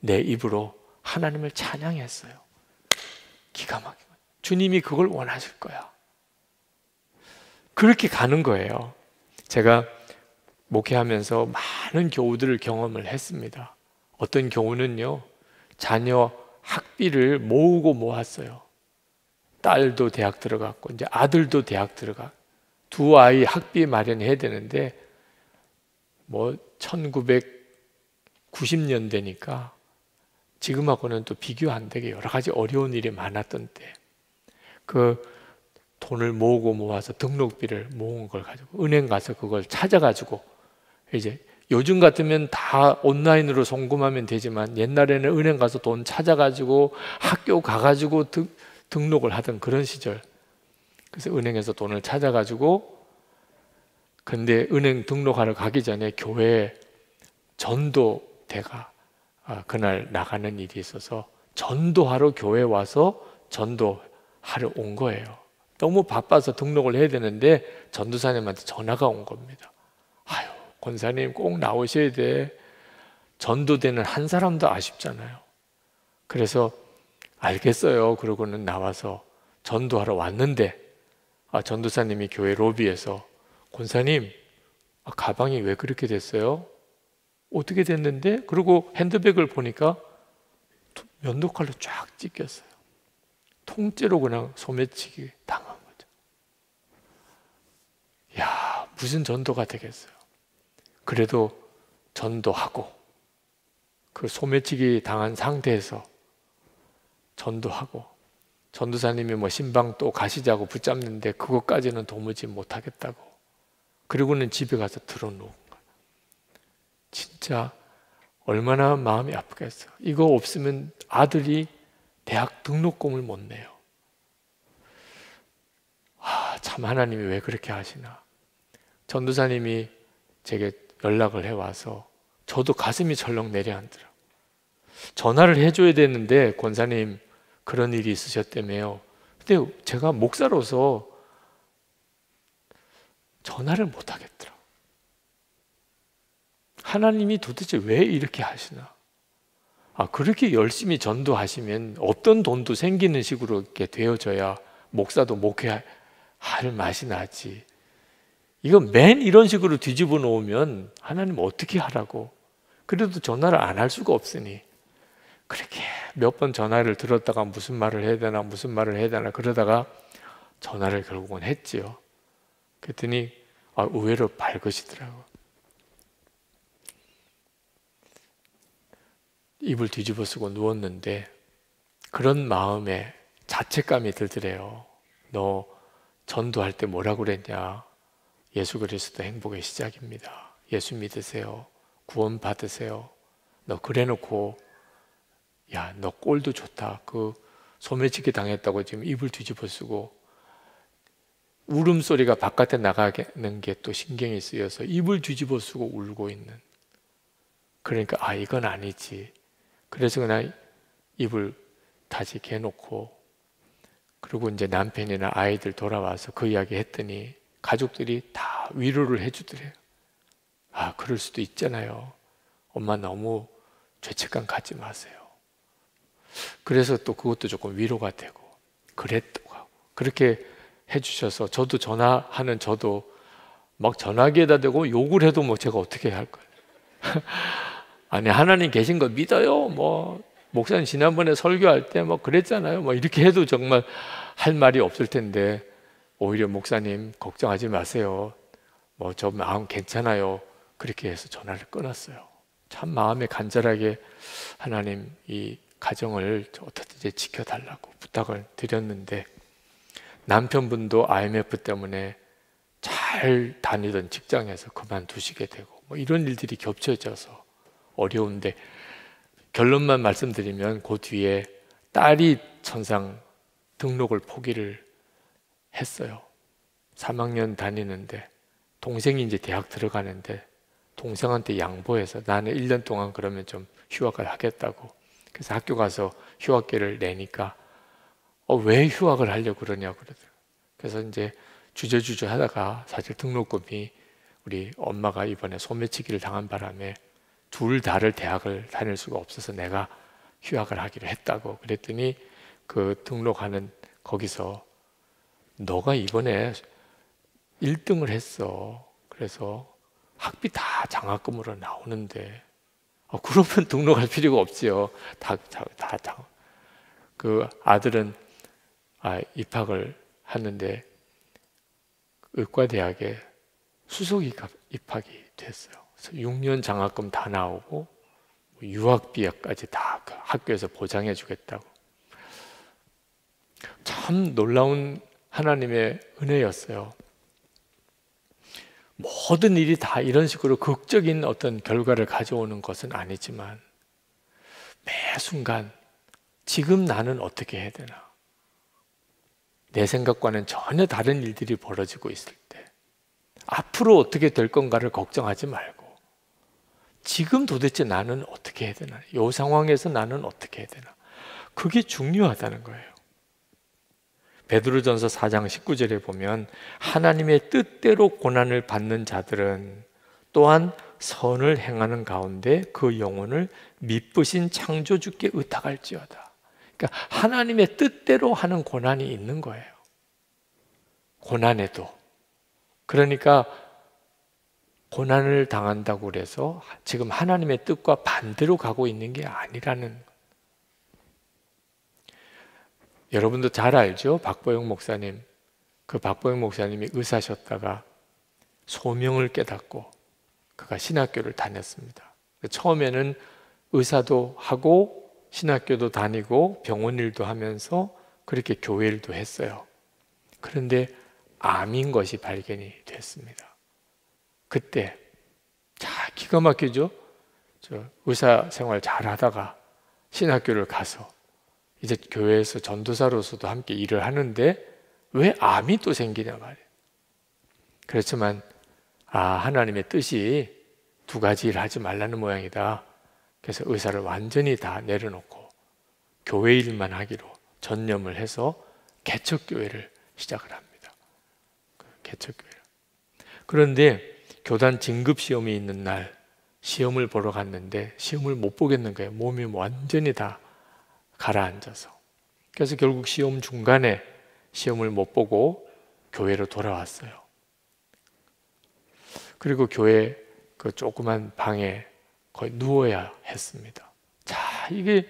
내 입으로 하나님을 찬양했어요. 기가 막히게. 주님이 그걸 원하실 거야. 그렇게 가는 거예요. 제가 목회하면서 많은 교우들을 경험을 했습니다. 어떤 교우는요, 자녀 학비를 모으고 모았어요. 딸도 대학 들어갔고 이제 아들도 대학 들어가, 두 아이 학비 마련해야 되는데 뭐 1990년대니까 지금하고는 또 비교 안 되게 여러 가지 어려운 일이 많았던 때, 그 돈을 모아서 등록비를 모은 걸 가지고 은행 가서 그걸 찾아가지고, 이제 요즘 같으면 다 온라인으로 송금하면 되지만 옛날에는 은행 가서 돈 찾아가지고 학교 가가지고 등록을 하던 그런 시절. 그래서 은행에서 돈을 찾아가지고, 근데 은행 등록하러 가기 전에 교회 전도대가 그날 나가는 일이 있어서 전도하러 교회 와서 전도하러 온 거예요. 너무 바빠서 등록을 해야 되는데 전도사님한테 전화가 온 겁니다. 아유 권사님 꼭 나오셔야 돼. 전도되는 한 사람도 아쉽잖아요. 그래서 알겠어요. 그러고는 나와서 전도하러 왔는데, 전도사님이 교회 로비에서 권사님 가방이 왜 그렇게 됐어요? 어떻게 됐는데? 그리고 핸드백을 보니까 면도칼로 쫙 찢겼어요. 통째로 그냥 소매치기 당한 거죠. 야, 무슨 전도가 되겠어요? 그래도 전도하고 그 소매치기 당한 상태에서 전도하고 전도사님이 뭐 신방 또 가시자고 붙잡는데 그것까지는 도무지 못하겠다고 그리고는 집에 가서 들어놓은 거야. 진짜 얼마나 마음이 아프겠어요. 이거 없으면 아들이 대학 등록금을 못 내요. 아, 참 하나님이 왜 그렇게 하시나. 전도사님이 제게 연락을 해와서 저도 가슴이 절렁 내려앉더라고요. 전화를 해줘야 되는데 권사님 그런 일이 있으셨다며요. 근데 제가 목사로서 전화를 못 하겠더라고요. 하나님이 도대체 왜 이렇게 하시나. 아, 그렇게 열심히 전도하시면 없던 돈도 생기는 식으로 이렇게 되어져야 목사도 목회할 맛이 나지. 이거 맨 이런 식으로 뒤집어 놓으면 하나님 어떻게 하라고. 그래도 전화를 안 할 수가 없으니 그렇게 몇 번 전화를 들었다가 무슨 말을 해야 되나 그러다가 전화를 결국은 했지요. 그랬더니 아, 의외로 밝으시더라고요. 입을 뒤집어 쓰고 누웠는데 그런 마음에 자책감이 들더래요. 너 전도할 때 뭐라고 그랬냐. 예수 그리스도 행복의 시작입니다. 예수 믿으세요. 구원 받으세요. 너 그래놓고 야, 너 꼴도 좋다. 그 소매치기 당했다고 지금 입을 뒤집어 쓰고 울음소리가 바깥에 나가는 게 또 신경이 쓰여서 입을 뒤집어 쓰고 울고 있는. 그러니까 아, 이건 아니지. 그래서 그냥 입을 다시 개놓고 그리고 이제 남편이나 아이들 돌아와서 그 이야기 했더니 가족들이 다 위로를 해주더래요. 아, 그럴 수도 있잖아요. 엄마 너무 죄책감 갖지 마세요. 그래서 또 그것도 조금 위로가 되고 그랬다고 하고 그렇게 해주셔서 저도 전화하는 저도 막 전화기에다 대고 욕을 해도 뭐 제가 어떻게 할 거예요. 아니 하나님 계신 거 믿어요. 뭐 목사님 지난번에 설교할 때 뭐 그랬잖아요. 뭐 이렇게 해도 정말 할 말이 없을 텐데 오히려 목사님 걱정하지 마세요. 뭐 저 마음 괜찮아요. 그렇게 해서 전화를 끊었어요. 참 마음에 간절하게 하나님 이 가정을 어떻게 지켜달라고 부탁을 드렸는데 남편분도 IMF 때문에 잘 다니던 직장에서 그만두시게 되고 뭐 이런 일들이 겹쳐져서 어려운데 결론만 말씀드리면 그 뒤에 딸이 천상 등록을 포기를 했어요. 3학년 다니는데 동생이 이제 대학 들어가는데 동생한테 양보해서 나는 1년 동안 그러면 좀 휴학을 하겠다고. 그래서 학교 가서 휴학계를 내니까 왜 휴학을 하려고 그러냐고 그러더라고요. 그래서 이제 주저주저 하다가 사실 등록금이 우리 엄마가 이번에 소매치기를 당한 바람에 둘 다를 대학을 다닐 수가 없어서 내가 휴학을 하기로 했다고. 그랬더니 그 등록하는 거기서 너가 이번에 1등을 했어. 그래서 학비 다 장학금으로 나오는데 그러면 등록할 필요가 없지요. 그 아들은 입학을 하는데 의과대학에 수석 입학이 됐어요. 그래서 6년 장학금 다 나오고 유학비까지 다 학교에서 보장해 주겠다고. 참 놀라운 하나님의 은혜였어요. 모든 일이 다 이런 식으로 극적인 어떤 결과를 가져오는 것은 아니지만 매 순간 지금 나는 어떻게 해야 되나. 내 생각과는 전혀 다른 일들이 벌어지고 있을 때 앞으로 어떻게 될 건가를 걱정하지 말고 지금 도대체 나는 어떻게 해야 되나. 이 상황에서 나는 어떻게 해야 되나. 그게 중요하다는 거예요. 베드로전서 4장 19절에 보면 하나님의 뜻대로 고난을 받는 자들은 또한 선을 행하는 가운데 그 영혼을 미쁘신 창조주께 의탁할지어다. 그러니까 하나님의 뜻대로 하는 고난이 있는 거예요. 고난에도. 그러니까 고난을 당한다고 해서 지금 하나님의 뜻과 반대로 가고 있는 게 아니라는 거예요. 여러분도 잘 알죠? 박보영 목사님. 그 박보영 목사님이 의사셨다가 소명을 깨닫고 그가 신학교를 다녔습니다. 처음에는 의사도 하고 신학교도 다니고 병원 일도 하면서 그렇게 교회 일도 했어요. 그런데 암인 것이 발견이 됐습니다. 그때 자, 기가 막히죠? 저 의사 생활 잘 하다가 신학교를 가서 이제 교회에서 전도사로서도 함께 일을 하는데 왜 암이 또 생기냐 말이에요. 그렇지만 하나님의 뜻이 두 가지 일을 하지 말라는 모양이다. 그래서 의사를 완전히 다 내려놓고 교회 일만 하기로 전념을 해서 개척교회를 시작을 합니다. 개척교회. 그런데 교단 진급시험이 있는 날 시험을 보러 갔는데 시험을 못 보겠는 거예요. 몸이 완전히 다 가라앉아서. 그래서 결국 시험 중간에 시험을 못 보고 교회로 돌아왔어요. 그리고 교회 그 조그만 방에 거의 누워야 했습니다. 자, 이게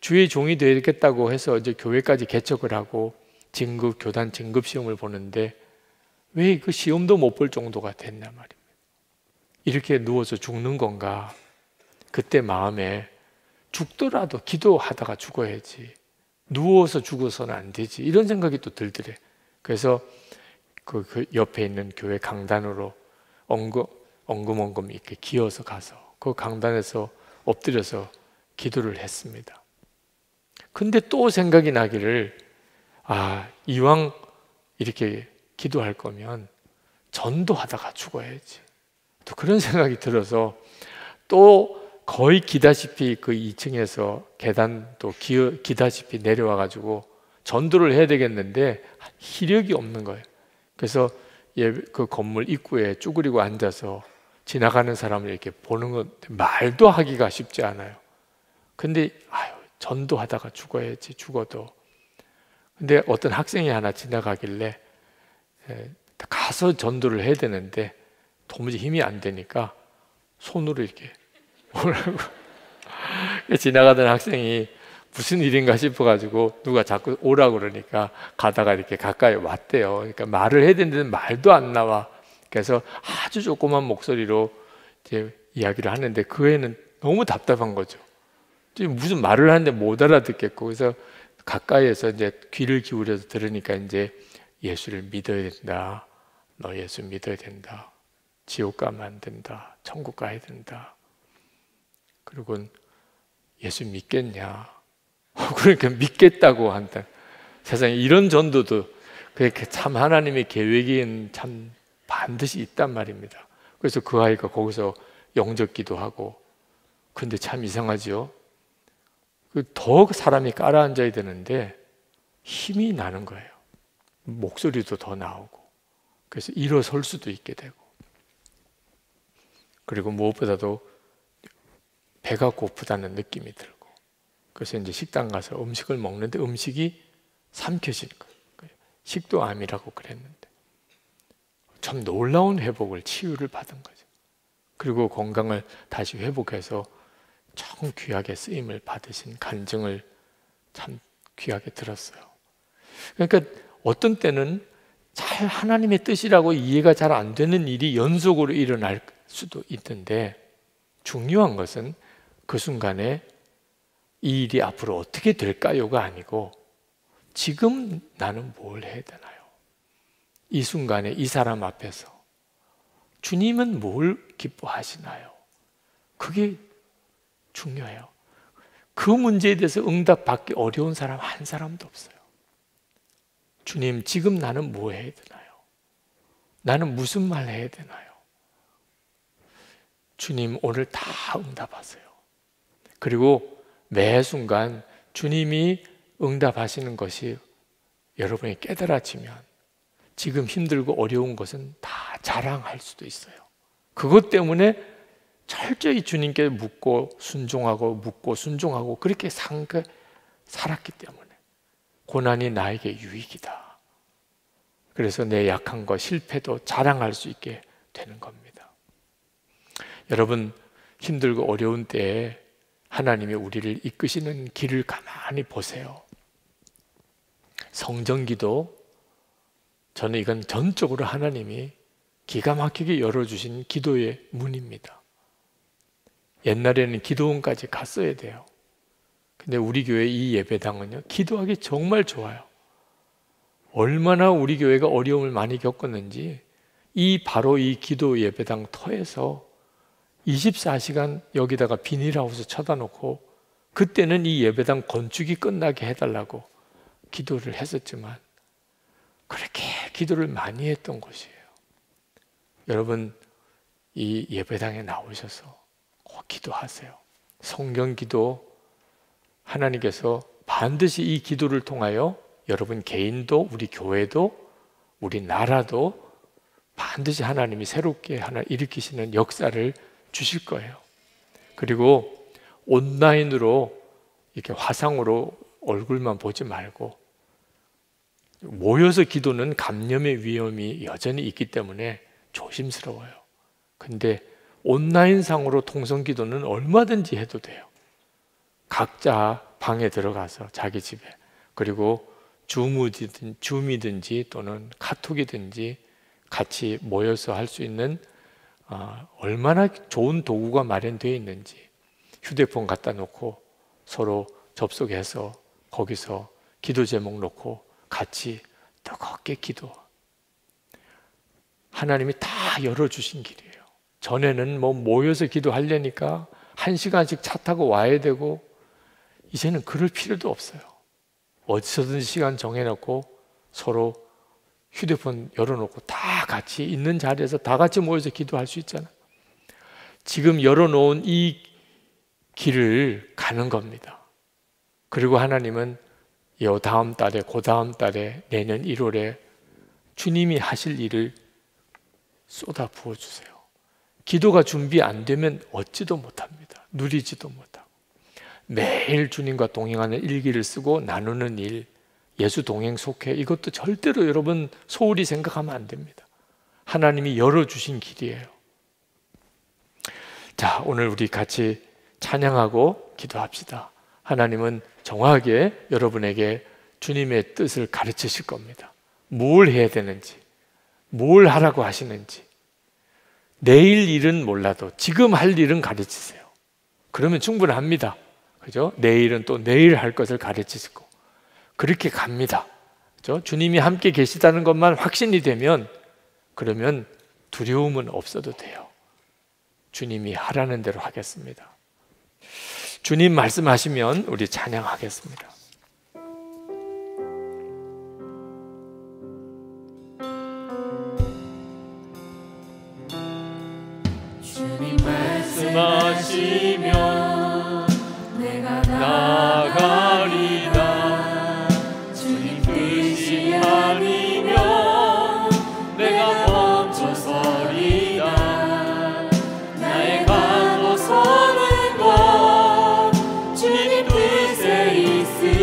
주의 종이 되겠다고 해서 이제 교회까지 개척을 하고 교단 진급 시험을 보는데 왜 그 시험도 못 볼 정도가 됐냐 말입니다. 이렇게 누워서 죽는 건가? 그때 마음에 죽더라도 기도하다가 죽어야지. 누워서 죽어서는 안 되지. 이런 생각이 또 들더래. 그래서 그 옆에 있는 교회 강단으로 엉금엉금 이렇게 기어서 가서 그 강단에서 엎드려서 기도를 했습니다. 근데 또 생각이 나기를 이왕 이렇게 기도할 거면 전도하다가 죽어야지. 또 그런 생각이 들어서 또 거의 기다시피 그 2층에서 계단도 기다시피 내려와가지고 전도를 해야 되겠는데 희력이 없는 거예요. 그래서 그 건물 입구에 쭈그리고 앉아서 지나가는 사람을 이렇게 보는 건 말도 하기가 쉽지 않아요. 근데 전도하다가 죽어야지, 죽어도. 근데 어떤 학생이 하나 지나가길래 가서 전도를 해야 되는데 도무지 힘이 안 되니까 손으로 이렇게 뭐라고 지나가던 학생이 무슨 일인가 싶어가지고 누가 자꾸 오라고 그러니까 가다가 이렇게 가까이 왔대요. 그러니까 말을 해야 되는데 말도 안 나와. 그래서 아주 조그만 목소리로 이제 이야기를 하는데 그 애는 너무 답답한 거죠. 무슨 말을 하는데 못 알아듣겠고. 그래서 가까이에서 이제 귀를 기울여서 들으니까 이제 예수를 믿어야 된다. 너 예수 믿어야 된다. 지옥 가면 안 된다. 천국 가야 된다. 그리고 예수 믿겠냐? 그러니까 믿겠다고 한다. 세상에 이런 전도도 그렇게 참 하나님의 계획이 참 반드시 있단 말입니다. 그래서 그 아이가 거기서 영접기도 하고. 근데 참 이상하지요. 더 사람이 깔아앉아야 되는데 힘이 나는 거예요. 목소리도 더 나오고. 그래서 일어설 수도 있게 되고. 그리고 무엇보다도 배가 고프다는 느낌이 들고. 그래서 이제 식당 가서 음식을 먹는데 음식이 삼켜지는 거예요. 식도암이라고 그랬는데 참 놀라운 회복을, 치유를 받은 거죠. 그리고 건강을 다시 회복해서 참 귀하게 쓰임을 받으신 간증을 참 귀하게 들었어요. 그러니까 어떤 때는 잘 하나님의 뜻이라고 이해가 잘 안 되는 일이 연속으로 일어날 수도 있는데 중요한 것은 그 순간에 이 일이 앞으로 어떻게 될까요가 아니고 지금 나는 뭘 해야 되나요? 이 순간에 이 사람 앞에서 주님은 뭘 기뻐하시나요? 그게 중요해요. 그 문제에 대해서 응답받기 어려운 사람 한 사람도 없어요. 주님, 지금 나는 뭐 해야 되나요? 나는 무슨 말 해야 되나요? 주님, 오늘 다 응답하세요. 그리고 매 순간 주님이 응답하시는 것이 여러분이 깨달아지면 지금 힘들고 어려운 것은 다 자랑할 수도 있어요. 그것 때문에 철저히 주님께 묻고 순종하고 묻고 순종하고 그렇게 살았기 때문에 고난이 나에게 유익이다. 그래서 내 약한 것, 실패도 자랑할 수 있게 되는 겁니다. 여러분, 힘들고 어려운 때에 하나님이 우리를 이끄시는 길을 가만히 보세요. 성전기도, 저는 이건 전적으로 하나님이 기가 막히게 열어주신 기도의 문입니다. 옛날에는 기도원까지 갔어야 돼요. 근데 우리 교회 이 예배당은요, 기도하기 정말 좋아요. 얼마나 우리 교회가 어려움을 많이 겪었는지 이 바로 이 기도 예배당 터에서 24시간 여기다가 비닐하우스 쳐다 놓고, 그때는 이 예배당 건축이 끝나게 해달라고 기도를 했었지만 그렇게 기도를 많이 했던 곳이에요. 여러분, 이 예배당에 나오셔서 꼭 기도하세요. 성경 기도, 하나님께서 반드시 이 기도를 통하여 여러분 개인도, 우리 교회도, 우리 나라도 반드시 하나님이 새롭게 하나 일으키시는 역사를 주실 거예요. 그리고 온라인으로 이렇게 화상으로 얼굴만 보지 말고, 모여서 기도는 감염의 위험이 여전히 있기 때문에 조심스러워요. 근데 온라인상으로 통성기도는 얼마든지 해도 돼요. 각자 방에 들어가서 자기 집에, 그리고 줌이든지 또는 카톡이든지 같이 모여서 할 수 있는 얼마나 좋은 도구가 마련되어 있는지, 휴대폰 갖다 놓고 서로 접속해서 거기서 기도 제목 놓고 같이 뜨겁게 기도. 하나님이 다 열어주신 길이에요. 전에는 뭐 모여서 기도하려니까 1시간씩 차 타고 와야 되고, 이제는 그럴 필요도 없어요. 어디서든 시간 정해놓고 서로 휴대폰 열어놓고 다 같이 있는 자리에서 다 같이 모여서 기도할 수 있잖아요. 지금 열어놓은 이 길을 가는 겁니다. 그리고 하나님은 요 다음 달에, 그 다음 달에, 내년 1월에 주님이 하실 일을 쏟아 부어주세요. 기도가 준비 안 되면 얻지도 못합니다. 누리지도 못하고. 매일 주님과 동행하는 일기를 쓰고 나누는 일, 예수 동행 속회, 이것도 절대로 여러분 소홀히 생각하면 안 됩니다. 하나님이 열어주신 길이에요. 자, 오늘 우리 같이 찬양하고 기도합시다. 하나님은 정확하게 여러분에게 주님의 뜻을 가르치실 겁니다. 뭘 해야 되는지, 뭘 하라고 하시는지. 내일 일은 몰라도 지금 할 일은 가르치세요. 그러면 충분합니다. 그죠? 내일은 또 내일 할 것을 가르치시고, 그렇게 갑니다. 그죠? 주님이 함께 계시다는 것만 확신이 되면, 그러면 두려움은 없어도 돼요. 주님이 하라는 대로 하겠습니다. 주님 말씀하시면 우리 찬양하겠습니다. 주님 말씀하시면 내가 나가리다. 주님 뜻이 아니면 내가 멈춰서리다. 나의 강도 서는 것 주님 뜻에 있으리.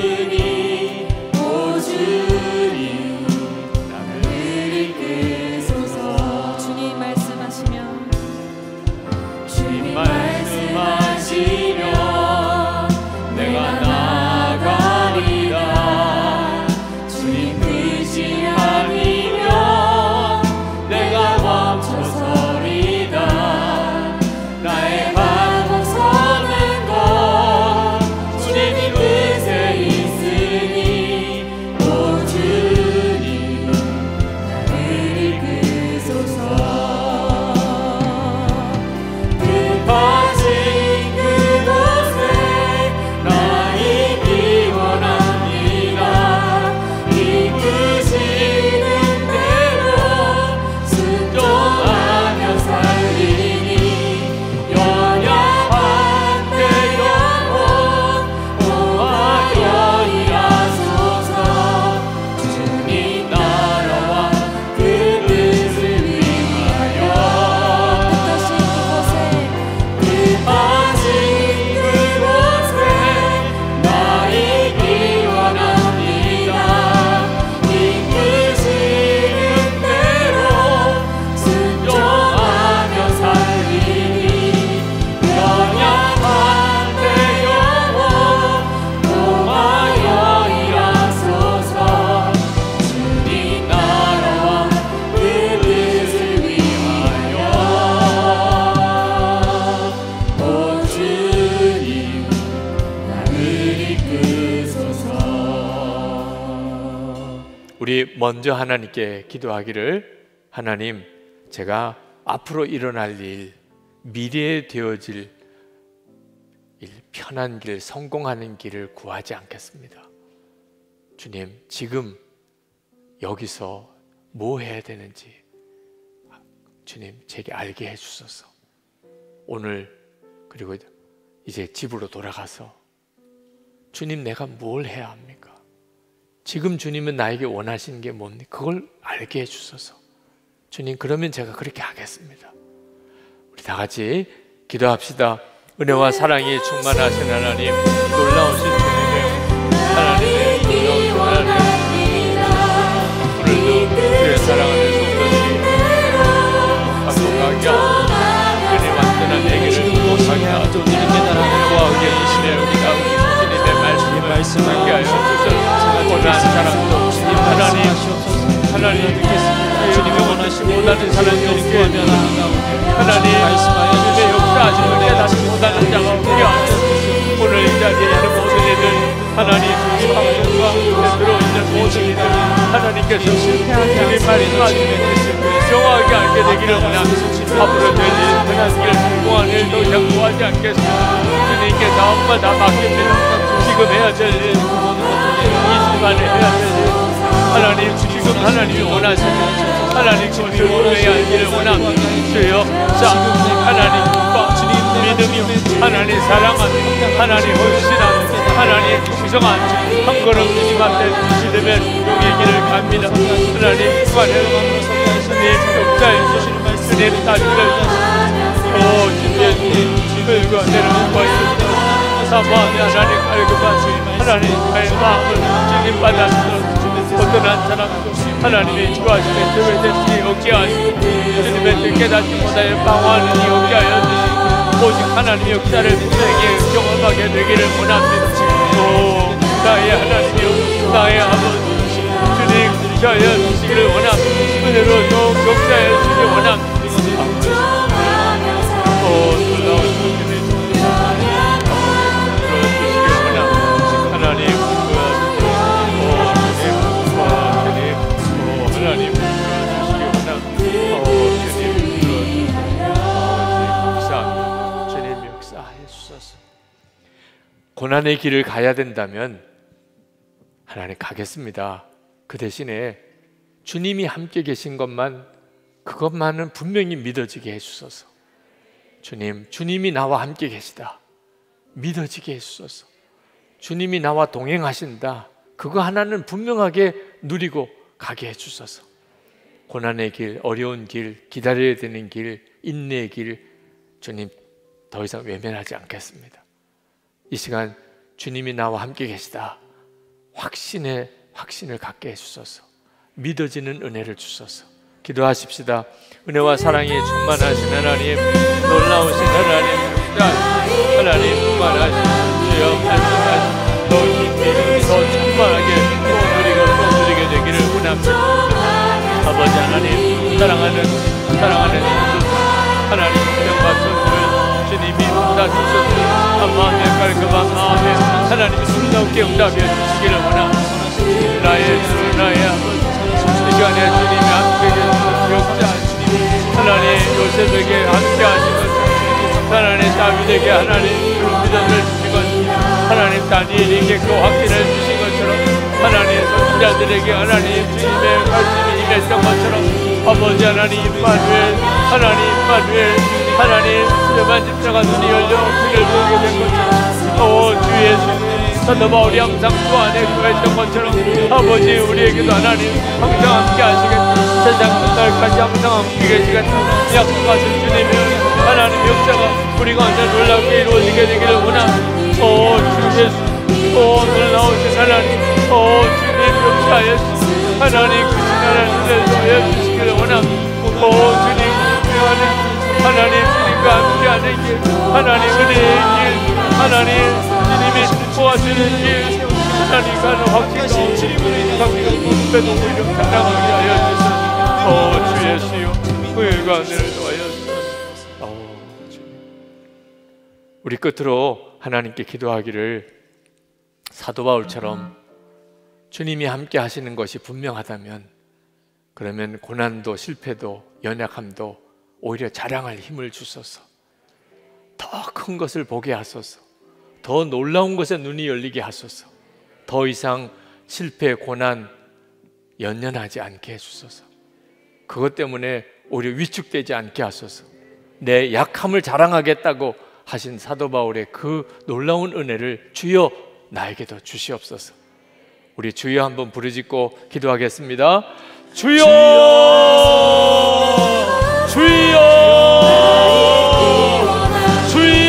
우리 먼저 하나님께 기도하기를, 하나님, 제가 앞으로 일어날 일, 미래에 되어질 일, 편한 길, 성공하는 길을 구하지 않겠습니다. 주님, 지금 여기서 뭐 해야 되는지 주님 제게 알게 해주소서. 오늘 그리고 이제 집으로 돌아가서 주님 내가 뭘 해야 합니까? 지금 주님은 나에게 원하시는 게 뭡니까? 그걸 알게 해주소서. 주님, 그러면 제가 그렇게 하겠습니다. 우리 다 같이 기도합시다. 은혜와 사랑이 충만하신 하나님, 놀라우신 주님의 하나님의 놀라운 하나님, 오늘도 주의 사랑을 하나님께서 주님의 말이 맞으면 정확하게 알게 되기를 원합니다. 앞으로 될 일, 편한 길, 성공한 일, 더 이상 구하지 않겠습니다. 주님께 다음과 다 맡깁니다. 지금 해야 될 일, 이 시간에 해야 될 일, 하나님 지금 하나님이 원하시는 하나님 것을 오해야 하기를 원합니다. 주여, 하나님 믿음이요, 하나님 사랑하는, 하나님 헌신하는, 하나님 구성한 한 걸음 주님 앞에 믿음의 용의 길을 갑니다. 하나님 구하는 주님 역사해 주시는 말씀, 주님 다리를 오 주님 들과 내려온 것입니다. 사모하며 하나님 갈급한 주님, 하나님 나의 마음을 주님 받아주시옵소서. 어떤 한 사람도 하나님이 좋아하시는 주의 뜻이 없게 하시고 주님의 뜻 깨닫지 못하여 방황하는 이 없게 하여 주시고 오직 하나님의 역사를 우리에게 경험하게 되기를 원합니다. 오 나의 하나님이요 나의 아버지 주님 저여 주시기를 원합니다. 은혜로 더욱 역사해 주시기 원합니다. 오 놀라운 주님의 주시기를 원합니다. 하나님 고난의 길을 가야 된다면 하나님 가겠습니다. 그 대신에 주님이 함께 계신 것만, 그것만은 분명히 믿어지게 해주소서. 주님, 주님이 나와 함께 계시다. 믿어지게 해주소서. 주님이 나와 동행하신다. 그거 하나는 분명하게 누리고 가게 해주소서. 고난의 길, 어려운 길, 기다려야 되는 길, 인내의 길, 주님 더 이상 외면하지 않겠습니다. 이 시간 주님이 나와 함께 계시다 확신을 갖게 해주소서. 믿어지는 은혜를 주소서. 기도하십시다. 은혜와 사랑이 충만하신 하나님, 놀라우신 하나님, 하나님 만하신 주여 말씀하신 더 깊이 더 충만하게 또 누리게 되기를 원합니다. 아버지 하나님, 사랑하는 하나님 영과 존을 주님이 다 주셨습니다. 마음의 깔끔한 마음에 하나님 놀랍게 응답해 주시기를 원합니다. 나의 주, 나의 아버지, 이 시간에 주님이 함께 계시는 역사 주님, 하나님 요셉에게 함께 하시는 하나님 다윗에게 하나님 믿음을 주신 것처럼, 하나님 다니엘에게 그 확신을 주신 것처럼, 하나님 선지자들에게 하나님 주님의 말씀이 임했던 것처럼, 아버지 하나님 임마누엘, 하나님 임마누엘, 하나님 수려만 집사가 눈이 열려 귀를 보게 된 것처럼, 오 주 예수 너와 우리 항상 주 안에 구했던 것처럼 아버지 우리에게도 하나님 항상 함께 하시겠다. 세상 끝날까지 항상 함께 계시겠다 약속하신 주님의 하나님 역사가 우리가 언제 놀랍게 이루어지게 되기를 원합니다. 오 주 예수, 오 놀라우신 하나님, 오 주님 역사 예수 하나님 그 신하를 인해 주시기를 원합니다. 오 주님 하나님, 하나님 주님과 함께하는 길, 하나님 은혜의 길, 하나님 주님이 도와주는 길, 하나님과는 확신도 주님의 백배도 물려 사랑하게 하여 주소서. 주 예수여 은혜와 은혜를 더하여 주소서. 우리 끝으로 하나님께 기도하기를, 사도 바울처럼 주님이 함께 하시는 것이 분명하다면 그러면 고난도 실패도 연약함도 오히려 자랑할 힘을 주소서. 더 큰 것을 보게 하소서. 더 놀라운 것에 눈이 열리게 하소서. 더 이상 실패, 고난 연연하지 않게 해주소서. 그것 때문에 오히려 위축되지 않게 하소서. 내 약함을 자랑하겠다고 하신 사도 바울의 그 놀라운 은혜를 주여 나에게도 주시옵소서. 우리 주여 한번 부르짖고 기도하겠습니다. 주여! 주여! 주여!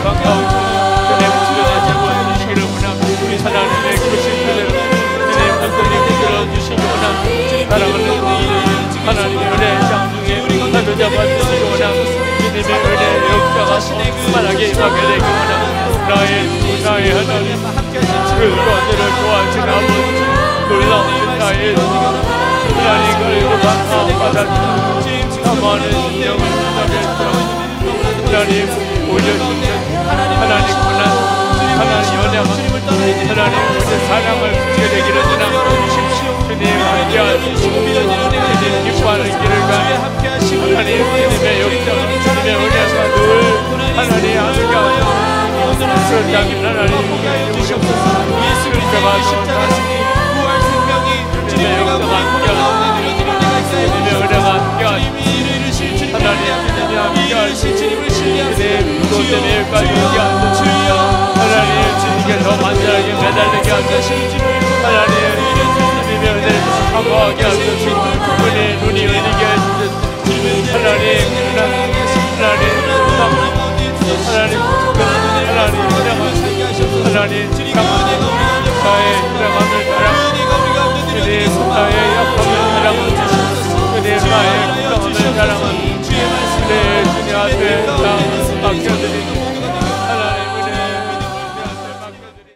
하나님,